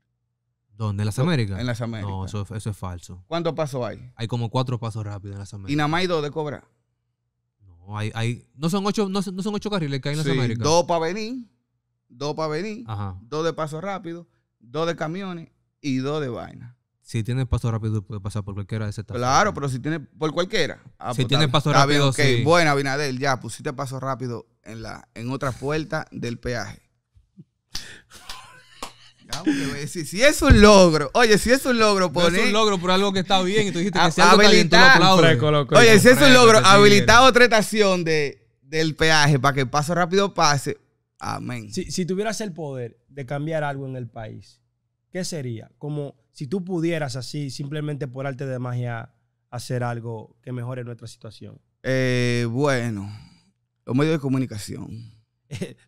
¿Dónde? ¿En las Américas? En las Américas. No, eso, eso es falso. ¿Cuántos pasos hay? Hay como cuatro pasos rápidos en las Américas. ¿Y nada más hay dos de cobrar? No, hay, hay, no son ocho, no, no son ocho carriles que hay en sí, las Américas. Dos para venir, dos para venir, Ajá. dos de pasos rápidos, dos de camiones y dos de vaina. Si tienes paso rápido, puedes pasar por cualquiera de esas. Claro, pero si tienes por cualquiera. Ah, si pues, tienes paso rápido, okay. sí. Bueno, Abinader, ya pusiste paso rápido en, la, en otra puerta del peaje. Si, si es un logro, oye, si es un logro, poner. No es un logro por algo que está bien y tú dijiste que sea algo caliente, lo Oye, si es un logro, habilitar otra estación de, del peaje para que el paso rápido pase. Amén. Si, si tuvieras el poder de cambiar algo en el país, ¿qué sería? Como si tú pudieras así, simplemente por arte de magia, hacer algo que mejore nuestra situación. Eh, bueno, los medios de comunicación.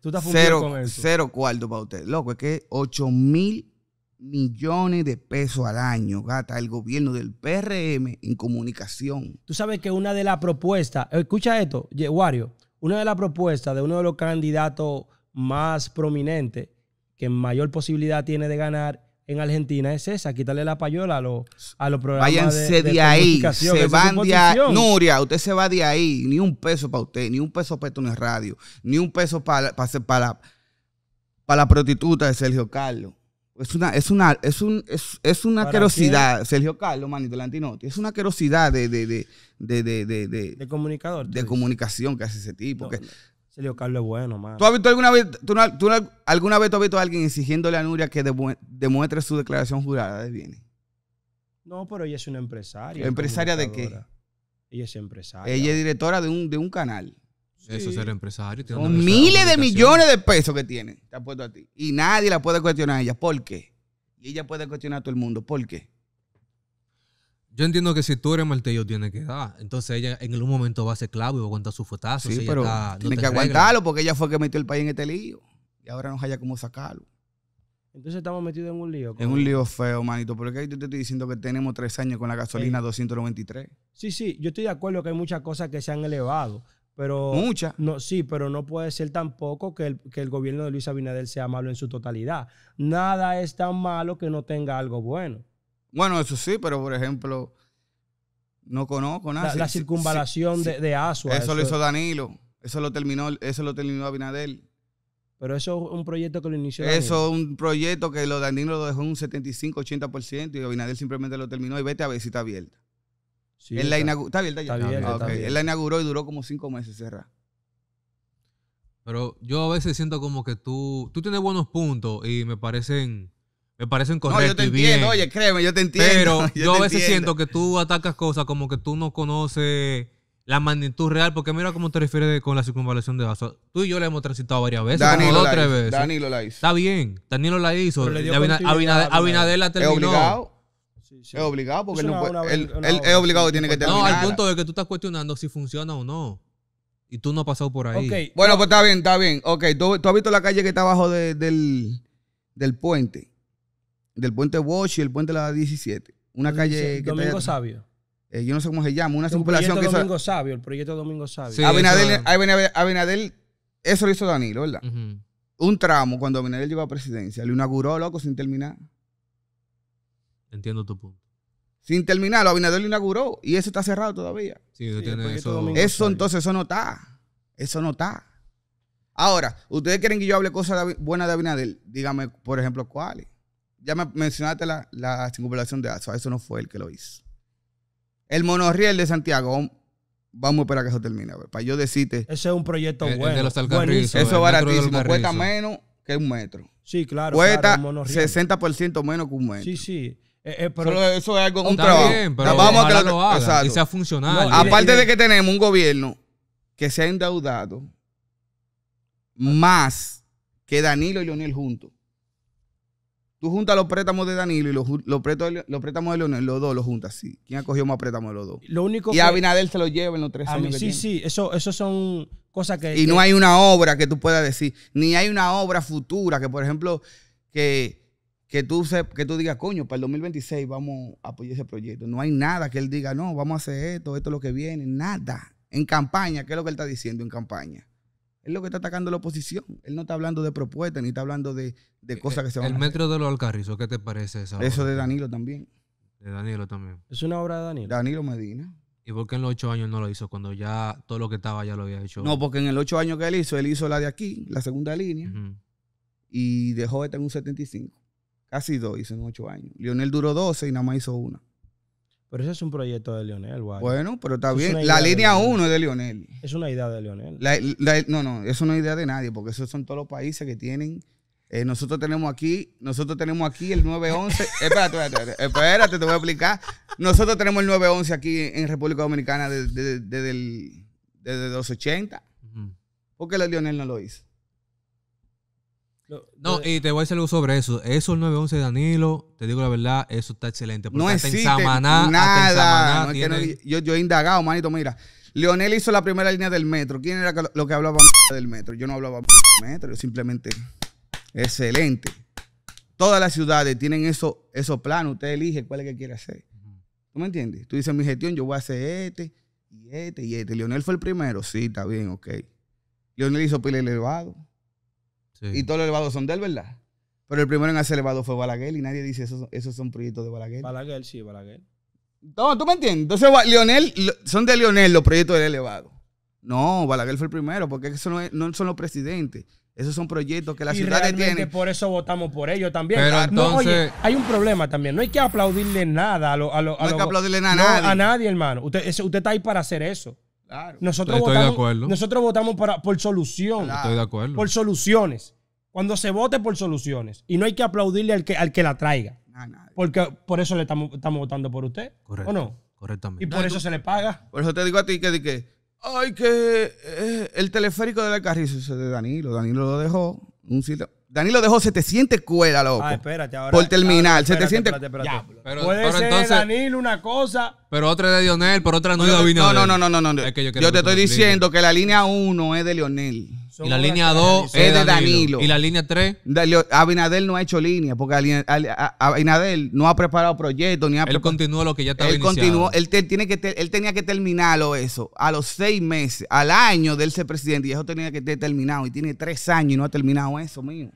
Tú estás cero, con eso. Cero cuarto para usted. Loco, es que ocho mil millones de pesos al año gasta el gobierno del P R M en comunicación. Tú sabes que una de las propuestas, escucha esto, Wario, una de las propuestas de uno de los candidatos más prominentes que mayor posibilidad tiene de ganar en Argentina es esa, quitarle la payola a los a los programas Váyanse de, de, de ahí, se van de ahí. Nuria, usted se va de ahí. Ni un peso para usted, ni un peso para Túnez Radio, ni un peso para, para, para, para la prostituta de Sergio Carlos. Es una, es una, es un, es, es una querosidad, Sergio Carlos, manito Lantinotti. Es una querosidad de, de, de, de, de, de, de, de comunicador. De comunicación que hace ese tipo. No, que, Sergio Carlos es bueno, man. ¿Tú has visto alguna vez, tú, tú, alguna vez tú has visto a alguien exigiéndole a Nuria que demuestre su declaración jurada de bienes? No, pero ella es una empresaria. ¿Empresaria de qué? Ella es empresaria. Ella es directora de un, de un canal. Sí. Eso es ser empresario. Son miles de millones de pesos que tiene. Te ha puesto a ti. Y nadie la puede cuestionar a ella. ¿Por qué? Y ella puede cuestionar a todo el mundo. ¿Por qué? Yo entiendo que si tú eres martillo, tienes que dar. Entonces ella en algún momento va a ser clavo y va a aguantar su fuetazo. Sí, si pero está, no tiene que regla. aguantarlo porque ella fue que metió el país en este lío. Y ahora no haya cómo sacarlo. Entonces estamos metidos en un lío. ¿Cómo? En un lío feo, manito. Porque yo te estoy diciendo que tenemos tres años con la gasolina sí. doscientos noventa y tres. Sí, sí. Yo estoy de acuerdo que hay muchas cosas que se han elevado. Pero Muchas. No, sí, pero no puede ser tampoco que el, que el gobierno de Luis Abinader sea malo en su totalidad. Nada es tan malo que no tenga algo bueno. Bueno, eso sí, pero por ejemplo, no conozco nada. La, la circunvalación sí, sí, de, de Asua. Eso, eso lo hizo Danilo. Eso lo terminó, eso lo terminó Abinader. Pero eso es un proyecto que lo inició Danilo. Eso es un proyecto que lo Danilo lo dejó un setenta y cinco, ochenta por ciento y Abinader simplemente lo terminó y vete a ver si está abierta. Sí, él está, la inauguró. ¿Está abierta ya? Está abierta, ah, okay. está abierta. Él la inauguró y duró como cinco meses cerrada. Pero yo a veces siento como que tú, tú tienes buenos puntos y me parecen... Me parecen correctos. No, yo te entiendo, bien, oye, créeme, yo te entiendo. Pero yo, yo a veces entiendo. siento que tú atacas cosas como que tú no conoces la magnitud real, porque mira cómo te refieres con la circunvalación de Asua. Tú y yo la hemos transitado varias veces, Danilo como dos o tres veces. Danilo la hizo. Está bien, Danilo la hizo. Abinader la terminó. ¿Es obligado? Sí, sí. Es obligado porque él no puede. Él es obligado que tiene que terminar. No, al punto de que tú estás cuestionando si funciona o no. Y tú no has pasado por ahí. Okay. Bueno, pues está bien, está bien. Ok, ¿tú, tú has visto la calle que está abajo de, del, del puente? Del puente Bosch y el puente de la diecisiete. Una calle... Que Domingo Sabio. Eh, yo no sé cómo se llama. Una circunvalación que hizo... Domingo Sabio, el proyecto Domingo Sabio. Sí, Abinader, Abinader, Abinader, eso lo hizo Danilo, ¿verdad? Uh-huh. Un tramo, cuando Abinader llegó a presidencia, lo inauguró, loco, sin terminar. Entiendo tu punto. Sin terminarlo, Abinader lo inauguró y eso está cerrado todavía. Sí, sí tiene eso. Eso entonces, eso no está. Eso no está. Ahora, ¿ustedes quieren que yo hable cosas de, buenas de Abinader? Dígame, por ejemplo, ¿cuáles? Ya me mencionaste la, la circunvalación de Asua. Eso no fue el que lo hizo. El monorriel de Santiago. Vamos a esperar a que eso termine, a ver, para yo decirte. Ese es un proyecto el, bueno. El de los alcarrizos. Eso es baratísimo. Cuesta menos que un metro. Sí, claro. Cuesta claro, sesenta por ciento menos que un metro. Sí, sí. Eh, eh, pero Solo eso es algo, un trabajo. Bien, pero vamos a lo haga, que sea funcional. No, aparte de que tenemos un gobierno que se ha endeudado más que Danilo y Leonel juntos. Tú juntas los préstamos de Danilo y los, los, préstamos, los préstamos de Leonel, los dos los juntas, sí. ¿Quién ha cogido más préstamos de los dos? Lo único y que Abinader se los lleva en los tres años. Mí, que sí, tiene. sí, eso, eso son cosas que... Y que... no hay una obra que tú puedas decir, ni hay una obra futura que, por ejemplo, que, que, tú, se, que tú digas, coño, para el dos mil veintiséis vamos a apoyar ese proyecto. No hay nada que él diga, no, vamos a hacer esto, esto es lo que viene, nada. En campaña, ¿qué es lo que él está diciendo en campaña? Es lo que está atacando la oposición. Él no está hablando de propuestas, ni está hablando de, de cosas que se van a hacer. El metro de los alcarrizos, ¿qué te parece esa obra? Eso de Danilo también. De Danilo también. Es una obra de Danilo. Danilo Medina. ¿Y por qué en los ocho años no lo hizo? Cuando ya todo lo que estaba ya lo había hecho. No, porque en el ocho años que él hizo, él hizo la de aquí, la segunda línea, uh-huh. y dejó esta en un setenta y cinco. Casi dos hizo en ocho años. Leonel duró doce y nada más hizo una. Pero ese es un proyecto de Leonel. Guay. Bueno, pero está es bien. La línea uno es de Leonel. Es una idea de Leonel. La, la, no, no, eso no es idea de nadie, porque esos son todos los países que tienen. Eh, nosotros tenemos aquí, nosotros tenemos aquí el nueve once. espérate, espérate, espérate, te voy a explicar. Nosotros tenemos el nueve once aquí en República Dominicana desde de, de, de, de, de, de los ochenta. Uh-huh. ¿Por qué la Leonel no lo hizo? No, y te voy a decir algo sobre eso. Eso, el nueve once de Danilo, te digo la verdad, eso está excelente. No existe Samaná, nada. No, tiene... no, yo, yo he indagado, manito, mira. Leonel hizo la primera línea del metro. ¿Quién era lo que hablaba del metro? Yo no hablaba del metro, yo simplemente... Excelente. Todas las ciudades tienen esos eso planos. Usted elige cuál es que quiere hacer. ¿Tú me entiendes? Tú dices, mi gestión, yo voy a hacer este, y este, y este. Leonel fue el primero. Sí, está bien, ok. Leonel hizo pila elevado. Sí. Y todos los elevados son de él, ¿verdad? Pero el primero en hacer elevado fue Balaguer y nadie dice esos, esos son proyectos de Balaguer. Balaguer, sí, Balaguer. No, tú me entiendes. Entonces, Leonel, son de Leonel los proyectos del elevado. No, Balaguer fue el primero porque eso no, es, no son los presidentes. Esos son proyectos que las ciudades tienen. Por eso votamos por ellos también. Pero entonces... No, oye, hay un problema también. No hay que aplaudirle nada a los... No hay que aplaudirle nada a nadie. No, a nadie, hermano. Usted, usted está ahí para hacer eso. Claro. Nosotros, estoy votamos, de acuerdo. nosotros votamos para, por solución. Claro. Estoy de acuerdo. Por soluciones. Cuando se vote por soluciones. Y no hay que aplaudirle al que, al que la traiga. No, no, no. Porque por eso le estamos, estamos votando por usted. Correcto. ¿O no? Correctamente. Y por no, eso tú, se le paga. Por eso te digo a ti que, que ay, que eh, el teleférico del Alcarrizo es de Danilo. Danilo lo dejó. Un sitio. Danilo dejó setecientos cuelas, loco. Ah, espérate, ahora. Por terminar, setecientos. Puede ser de Danilo una cosa. Pero otra es de Leonel, pero otra no es de Abinader. No, no, no, no, no. Es que yo, yo te estoy diciendo que la línea uno es de Leonel. Son y la línea dos es de Danilo. Danilo. Y la línea tres. Abinader no ha hecho línea, porque Abinader no ha preparado proyectos. Ni ha él continuó lo que ya estaba él iniciado. Continuó, él, te, tiene que te, él tenía que terminarlo eso a los seis meses, al año de él ser presidente. Y eso tenía que estar terminado. Y tiene tres años y no ha terminado eso, mío.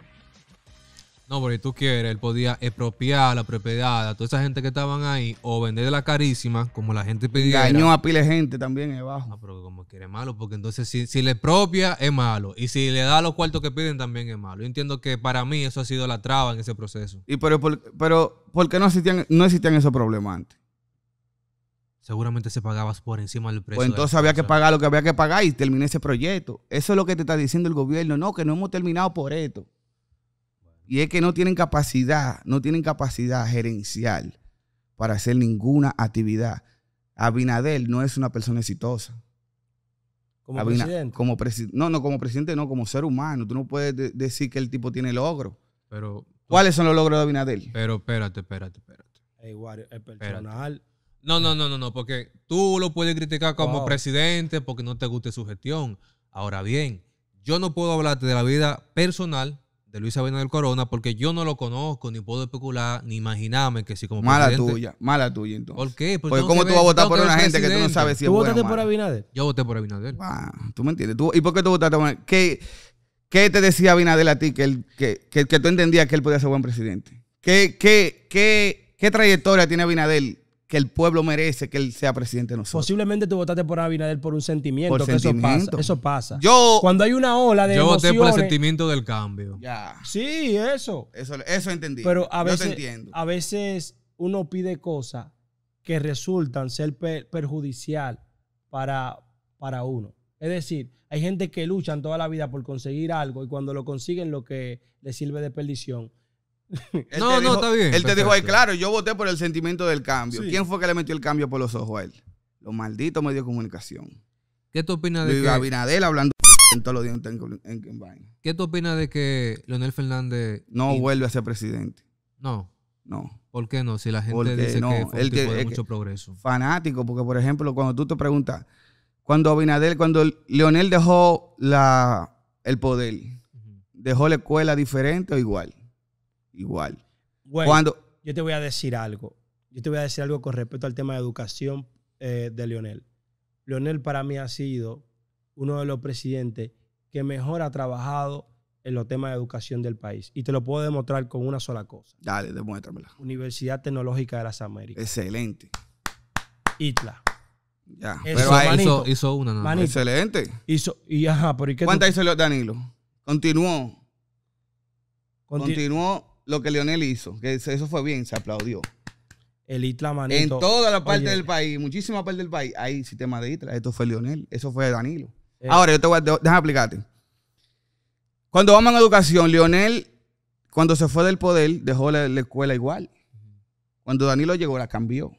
No, porque tú quieres, él podía expropiar la propiedad a toda esa gente que estaban ahí o venderla carísima, como la gente pidiera. Engañó a pile de gente también ahí abajo. No, pero como quiere malo, porque entonces si, si le expropia es malo y si le da los cuartos que piden también es malo. Yo entiendo que para mí eso ha sido la traba en ese proceso. Y Pero, por, pero ¿por qué no existían, no existían esos problemas antes? Seguramente se pagabas por encima del precio. Pues entonces de había que pagar lo que había que pagar y terminé ese proyecto. Eso es lo que te está diciendo el gobierno. No, que no hemos terminado por esto. Y es que no tienen capacidad, no tienen capacidad gerencial para hacer ninguna actividad. Abinader no es una persona exitosa. ¿Como Abinader, presidente? Como presi no, no, como presidente no, como ser humano. Tú no puedes de decir que el tipo tiene logro. Pero, ¿cuáles son los logros de Abinader? Pero espérate, espérate, espérate. Hey, Wario, el personal... Espérate. No, no, no, no, no, porque tú lo puedes criticar como wow. presidente porque no te guste su gestión. Ahora bien, yo no puedo hablarte de la vida personal de Luis Abinader Corona, porque yo no lo conozco, ni puedo especular, ni imaginarme que si como mala presidente... Mala tuya, mala tuya entonces. ¿Por qué? Porque, porque ¿cómo tú vas a votar por una gente que tú no sabes si es buena o mala? ¿Tú votaste por Abinader? Yo voté por Abinader. Ah, tú me entiendes. ¿Tú, ¿Y por qué tú votaste por Abinader? ¿Qué, ¿Qué te decía Abinader a ti que, él, que, que, que tú entendías que él podía ser buen presidente? ¿Qué, qué, qué, qué trayectoria tiene Abinader que el pueblo merece que él sea presidente de nosotros? Posiblemente tú votaste por Abinader por un sentimiento, por que sentimiento. Eso pasa. Eso pasa. Yo, Cuando hay una ola de yo emociones... Yo voté por el sentimiento del cambio. Ya. Sí, eso. Eso, eso entendí. Pero a veces, yo te entiendo. A veces uno pide cosas que resultan ser per perjudicial para, para uno. Es decir, hay gente que luchan toda la vida por conseguir algo y cuando lo consiguen lo que les sirve de perdición. No, no, dijo, está bien. Él perfecto. Te dijo, ay, claro, yo voté por el sentimiento del cambio. Sí. ¿Quién fue que le metió el cambio por los ojos a él? Los malditos medios de comunicación. ¿Qué tú opinas de Luis que... Abinader hablando en todos los días en, en, en vaina. ¿Qué tú opinas de que Leonel Fernández... no y... vuelve a ser presidente? No. No. ¿Por qué no? Si la gente porque dice no. que fue un tipo de mucho progreso. Fanático, porque por ejemplo, cuando tú te preguntas, cuando Abinader, cuando Leonel dejó la, el poder, uh-huh. ¿dejó la escuela diferente o igual? Igual. Bueno, cuando... yo te voy a decir algo. Yo te voy a decir algo con respecto al tema de educación eh, de Leonel. Leonel para mí ha sido uno de los presidentes que mejor ha trabajado en los temas de educación del país. Y te lo puedo demostrar con una sola cosa. Dale, demuéstramela. Universidad Tecnológica de las Américas. Excelente. I T L A. Ya. Eso, pero ahí hizo, hizo una. No. Excelente. Hizo, y ajá, pero ¿y qué ¿Cuánta tú? hizo Danilo? Continuó. Continu Continuó lo que Leonel hizo. Que eso fue bien, se aplaudió. El I T L A, manito. En toda la parte Oye. del país, muchísima parte del país, hay sistema de I T L A. Esto fue Leonel, eso fue Danilo. Eh. Ahora, yo te voy a... déjame explicarte. Cuando vamos a educación, Leonel, cuando se fue del poder, dejó la, la escuela igual. Cuando Danilo llegó, la cambió.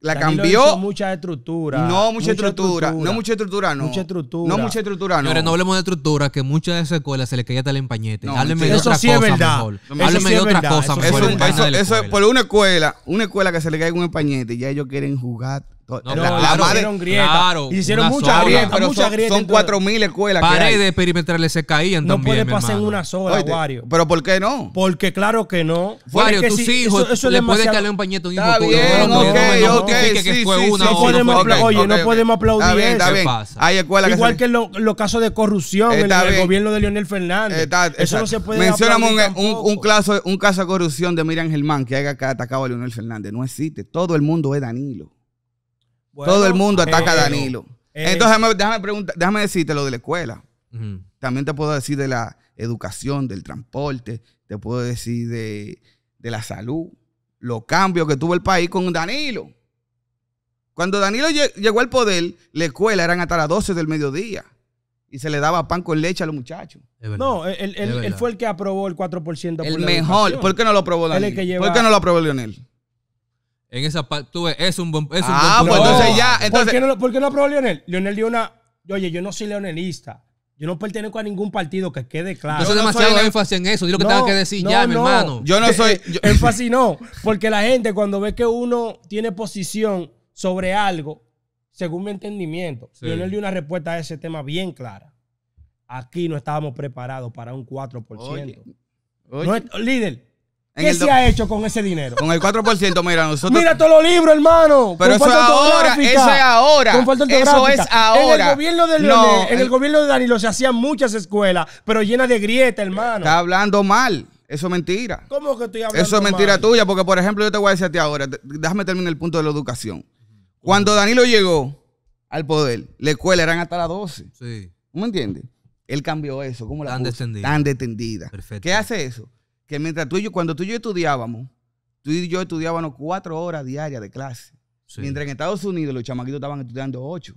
La Danilo cambió. Hizo mucha estructura. No, mucha, mucha estructura, estructura. No, mucha estructura, no. Mucha estructura. No, mucha estructura, no. Pero no hablemos de estructura, que muchas de esas escuelas se le caía hasta el empañete. No, Háblenme de otra sí cosa, mejor. Háblenme de otra cosa, mejor. Eso es por una escuela, una escuela que se le caiga un empañete, ya ellos quieren jugar. No, la, no, la claro, hicieron grietas. Claro, hicieron muchas grietas. Pero mucha son, grieta son cuatro mil escuelas. Paredes perimetrales se caían no también. No puede pasar en una sola, oíste, Wario. ¿Pero por qué no? Porque claro que no. Wario, tus si, hijos eso, eso le puede caer un pañete a un hijo. Está bien, no, ok, no, ok. No, sí, que fue sí, una sí, o no okay, oye, okay, no okay. podemos aplaudir. Está bien, está bien. Hay escuelas que igual que los casos de corrupción en el gobierno de Leonel Fernández. Eso no se puede aplaudir. Mencionamos un caso de corrupción de Miriam Germán que haya atacado a Leonel Fernández. No existe. Todo el mundo es Danilo. Bueno, todo el mundo ataca eh, a Danilo. Eh, Entonces, déjame, déjame, preguntar, déjame decirte lo de la escuela. Uh-huh. También te puedo decir de la educación, del transporte, te puedo decir de, de la salud, los cambios que tuvo el país con Danilo. Cuando Danilo lleg llegó al poder, la escuela eran hasta las doce del mediodía y se le daba pan con leche a los muchachos. No, él, él, él fue el que aprobó el cuatro por ciento. Por el la mejor. Educación. ¿Por qué no lo aprobó Danilo? Lleva... ¿Por qué no lo aprobó Leonel? En esa parte, tú ves, es un buen... Es ah, un buen pues entonces ya... Entonces... ¿Por qué no, por qué no aprobó Leonel? Leonel dio una... Oye, yo no soy leonelista. Yo no pertenezco a ningún partido, que quede claro. Eso es demasiado énfasis en eso. Dilo que tenga que decir no, ya, no, mi hermano. Yo no soy... Yo... Énfasis no. Porque la gente cuando ve que uno tiene posición sobre algo, según mi entendimiento, sí. Leonel dio una respuesta a ese tema bien clara. Aquí no estábamos preparados para un cuatro por ciento. Oye. Oye. No es, líder... ¿Qué se ha hecho con ese dinero? Con el cuatro por ciento, mira, nosotros... Mira todos los libros, hermano. Pero eso es ahora, eso es ahora. Eso es ahora. En el gobierno de Leonel, no, en el... el gobierno de Danilo se hacían muchas escuelas, pero llenas de grietas, hermano. Está hablando mal. Eso es mentira. ¿Cómo que estoy hablando mal? Eso es mentira mal? tuya, porque por ejemplo, yo te voy a decir a ti ahora, déjame terminar el punto de la educación. Cuando Danilo llegó al poder, la escuela eran hasta las doce. Sí. ¿Me entiendes? Él cambió eso. ¿Cómo la Tan puso? Descendida. Tan descendida. Perfecto. ¿Qué hace eso? Que mientras tú y yo, cuando tú y yo estudiábamos, tú y yo estudiábamos cuatro horas diarias de clase. Sí. Mientras en Estados Unidos los chamaquitos estaban estudiando ocho.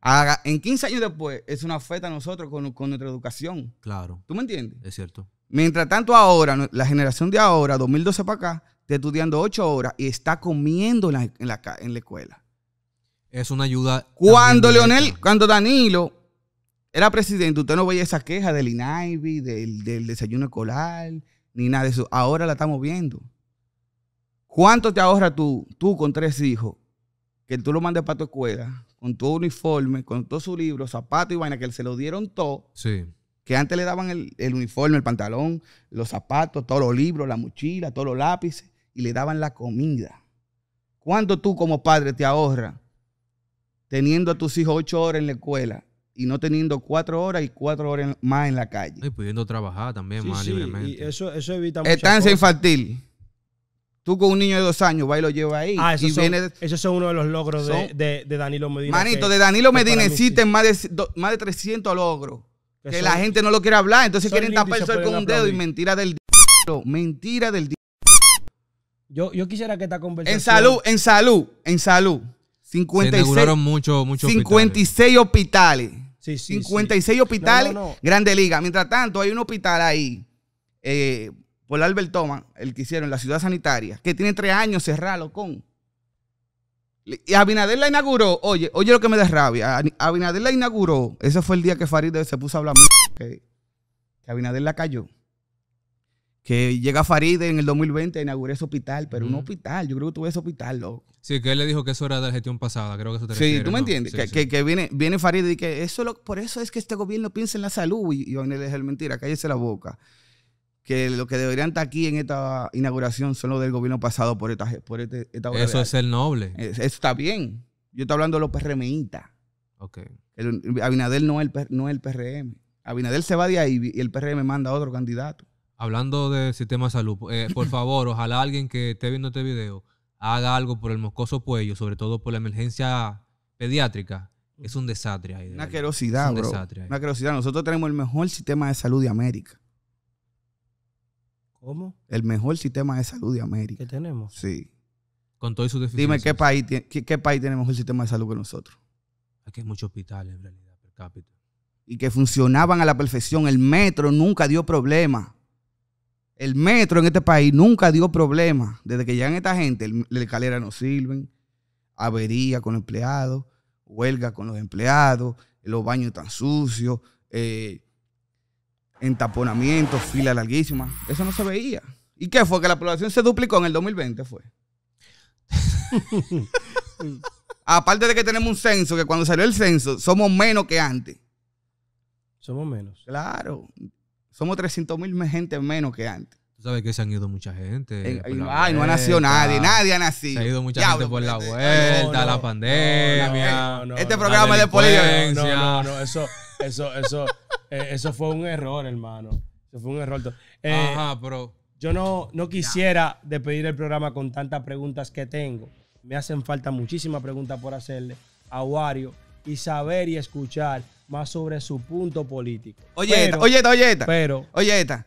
Haga, en quince años después, es una feta a nosotros con, con nuestra educación. Claro. ¿Tú me entiendes? Es cierto. Mientras tanto ahora, la generación de ahora, dos mil doce para acá, está estudiando ocho horas y está comiendo en la, en la, en la escuela. Es una ayuda. Cuando Leonel, cuando Danilo... era presidente, usted no veía esa queja del INAIBI, del, del desayuno escolar, ni nada de eso. Ahora la estamos viendo. ¿Cuánto te ahorras tú, tú con tres hijos, que tú lo mandes para tu escuela, con tu uniforme, con todo su libro, zapatos y vaina, que se lo dieron todo? Sí. Que antes le daban el, el uniforme, el pantalón, los zapatos, todos los libros, la mochila, todos los lápices, y le daban la comida. ¿Cuánto tú como padre te ahorras teniendo a tus hijos ocho horas en la escuela y no teniendo cuatro horas y cuatro horas más en la calle? Y pudiendo trabajar también sí, más sí, libremente. Y eso, eso evita muchas cosas. Estancia infantil. Tú con un niño de dos años vas y lo llevas ahí. Ah, esos son, viene... eso son uno de los logros de, de, de Danilo Medina. Manito, que, de Danilo Medina existen sí. más, de, do, más de trescientos logros. Que, que son, la gente no lo quiere hablar. Entonces quieren tapar el sol con un aplaudir. dedo y mentira del diablo. Mentira del diablo. Yo, yo quisiera que esta conversación... En salud, en salud, en salud. cincuenta y seis, se inauguraron muchos mucho cincuenta y seis hospitales. hospitales. Sí, sí, cincuenta y seis sí. hospitales, no, no, no. Grande Liga. Mientras tanto, hay un hospital ahí, eh, por Albert Thomas, el que hicieron, la ciudad sanitaria, que tiene tres años cerrado con... Y Abinader la inauguró. Oye, oye lo que me da rabia. Abinader la inauguró. Ese fue el día que Farideh se puso a hablar. Que, que Abinader la cayó. Que llega Farideh en el dos mil veinte, inauguré ese hospital, pero mm. un hospital. Yo creo que tuve ese hospital, loco. Sí, que él le dijo que eso era de la gestión pasada. Creo que eso te refieres, Sí, tú me ¿no? entiendes. Sí, que, sí. que, que viene, viene Farideh y que eso lo, por eso es que este gobierno piensa en la salud. Y yo le dije, mentira, cállese la boca. Que lo que deberían estar aquí en esta inauguración son los del gobierno pasado por esta, por este, esta obra. Eso es ser noble. Eso está bien. Yo estoy hablando de los PRMistas. Ok. El, Abinader no es, el, no es el P R M. Abinader se va de ahí y el P R M manda a otro candidato. Hablando del sistema de salud, eh, por favor, ojalá alguien que esté viendo este video haga algo por el moscoso Puello, sobre todo por la emergencia pediátrica. Es un desastre ahí. De Una asquerosidad, bro. Desastre ahí. Una asquerosidad. Nosotros tenemos el mejor sistema de salud de América. ¿Cómo? El mejor sistema de salud de América. ¿Qué tenemos? Sí. Con todas sus deficiencias. Dime qué país tiene, qué, qué país tiene mejor sistema de salud que nosotros. Aquí hay muchos hospitales en realidad, per cápita. Y que funcionaban a la perfección. El metro nunca dio problema. El metro en este país nunca dio problema. Desde que llegan esta gente, el, la escalera no sirven, avería con los empleados, huelga con los empleados, los baños tan sucios, eh. entaponamiento, fila larguísima. Eso no se veía. ¿Y qué fue? Que la población se duplicó en el dos mil veinte, fue. Aparte de que tenemos un censo, que cuando salió el censo, somos menos que antes. Somos menos. Claro. Somos trescientos mil gente menos que antes. Tú sabes que se han ido mucha gente. Ay, no ha nacido nadie. Nadie ha nacido. Se ha ido mucha Diablo, gente por la vuelta, no, no, la pandemia. No, no, no, este no, programa es de política. No, no, no. Eso... Eso, eso, eh, eso fue un error, hermano. Eso fue un error. Eh, Ajá, pero... Yo no, no quisiera despedir el programa con tantas preguntas que tengo. Me hacen falta muchísimas preguntas por hacerle a Wario y saber y escuchar más sobre su punto político. Oye, pero, esta, oye, esta, oye, esta. Pero... Oye, esta.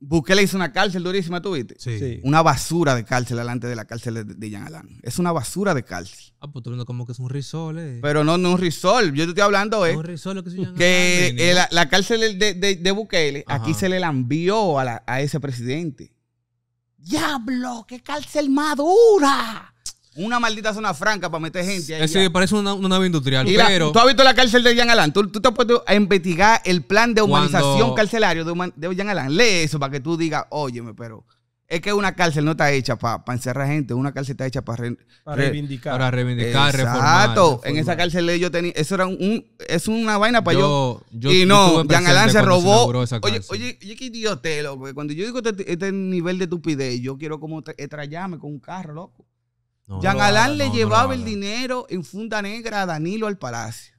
Bukele hizo una cárcel durísima, ¿tú viste? Sí. sí. Una basura de cárcel delante de la cárcel de, de Jean Alain. Es una basura de cárcel. Ah, pues tú viendo como que es un risol, eh. Pero no, no es un risol. Yo te estoy hablando, eh. No es un risol lo que se llama. Que eh, la, la cárcel de, de, de Bukele, Ajá. aquí se le lambió a, la, a ese presidente. ¡Diablo! ¡Qué cárcel madura! Una maldita zona franca para meter gente ahí. Ese parece una, una nave industrial, y pero... La, ¿tú has visto la cárcel de Jean Alain? ¿Tú, tú te has puesto a investigar el plan de humanización Cuando... carcelario de, human, de Jean Alain? Lee eso para que tú digas, óyeme, pero... Es que una cárcel no está hecha para pa encerrar gente. Una cárcel está hecha para... Re, para reivindicar. Para reivindicar, Exacto. reformar. Exacto. En esa cárcel yo tenía... Eso era un... un es una vaina para yo, yo... Y no, Jean Alain se robó... Se oye, oye, oye, qué idiote, loco. Cuando yo digo este, este nivel de estupidez, yo quiero como estrellarme con un carro, loco. No, Jean Alain no le no, llevaba no el dinero en funda negra a Danilo al palacio.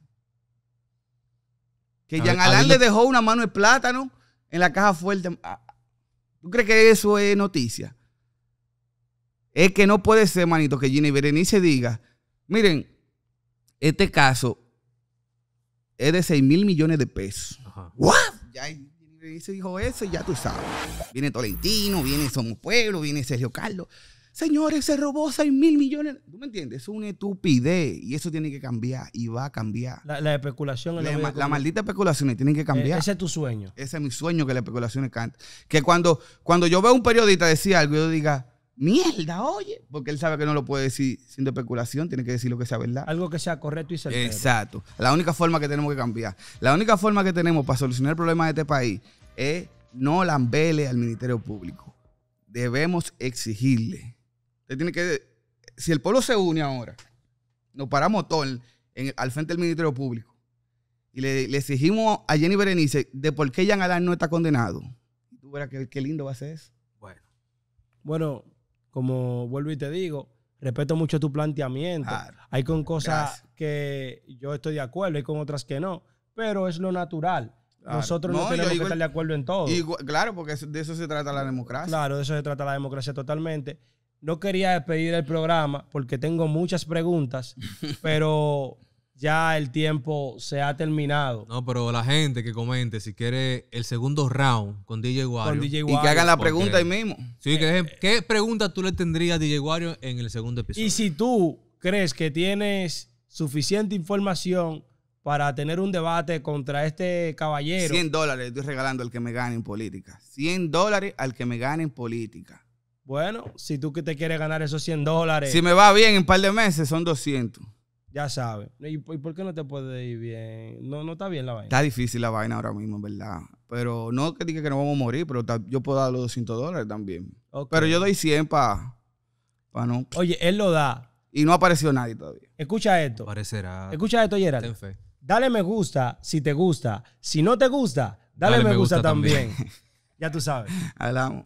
Que a Jean Alain le dejó una mano de plátano en la caja fuerte. ¿Tú crees que eso es noticia? Es que no puede ser, manito, que Jenny Berenice diga, miren, este caso es de seis mil millones de pesos. Ajá. ¿What? Ya Jenny Berenice dijo eso y ya tú sabes. Viene Tolentino, viene Somos Pueblo, viene Sergio Carlos. Señores, se robó seis mil millones. ¿Tú me entiendes? Es una estupidez. Y eso tiene que cambiar. Y va a cambiar. La, la especulación. La, ma, la maldita especulación tiene que cambiar. Ese es tu sueño. Ese es mi sueño, que la especulación cante. Que cuando, cuando yo veo a un periodista decir algo, yo diga, mierda, oye. Porque él sabe que no lo puede decir siendo especulación. Tiene que decir lo que sea verdad. Algo que sea correcto y certero. Exacto. La única forma que tenemos que cambiar. La única forma que tenemos para solucionar el problema de este país es no lambele al Ministerio Público. Debemos exigirle. Tiene que, si el pueblo se une ahora, nos paramos todos en, en, al frente del Ministerio Público y le, le exigimos a Jenny Berenice de por qué Jean Alain no está condenado. Tú verás qué, qué lindo va a ser eso. Bueno, bueno, como vuelvo y te digo, respeto mucho tu planteamiento. Claro. Hay con cosas Gracias. que yo estoy de acuerdo y con otras que no, pero es lo natural. Claro. Nosotros no, no tenemos igual, que estar de acuerdo en todo. Igual, claro, porque de eso se trata la democracia. Claro, de eso se trata la democracia totalmente. No quería despedir el programa porque tengo muchas preguntas, pero ya el tiempo se ha terminado. No, pero la gente que comente, si quiere el segundo round con D J Wario. Con D J Wario. Y que hagan la pregunta ahí mismo. Sí, eh, que, eh, ¿qué pregunta tú le tendrías a D J Wario en el segundo episodio? Y si tú crees que tienes suficiente información para tener un debate contra este caballero. cien dólares estoy regalando al que me gane en política. cien dólares al que me gane en política. Bueno, si tú que te quieres ganar esos cien dólares. Si me va bien en un par de meses, son doscientos. Ya sabes. ¿Y por qué no te puede ir bien? No, no está bien la vaina. Está difícil la vaina ahora mismo, en verdad. Pero no que diga que nos vamos a morir, pero yo puedo dar los doscientos dólares también. Okay. Pero yo doy cien para... Pa no. Oye, él lo da. Y no apareció nadie todavía. Escucha esto. Aparecerá. Escucha esto, Gerald. Ten fe. Dale me gusta si te gusta. Si no te gusta, dale, dale me gusta, gusta también. también. Ya tú sabes. Hablamos.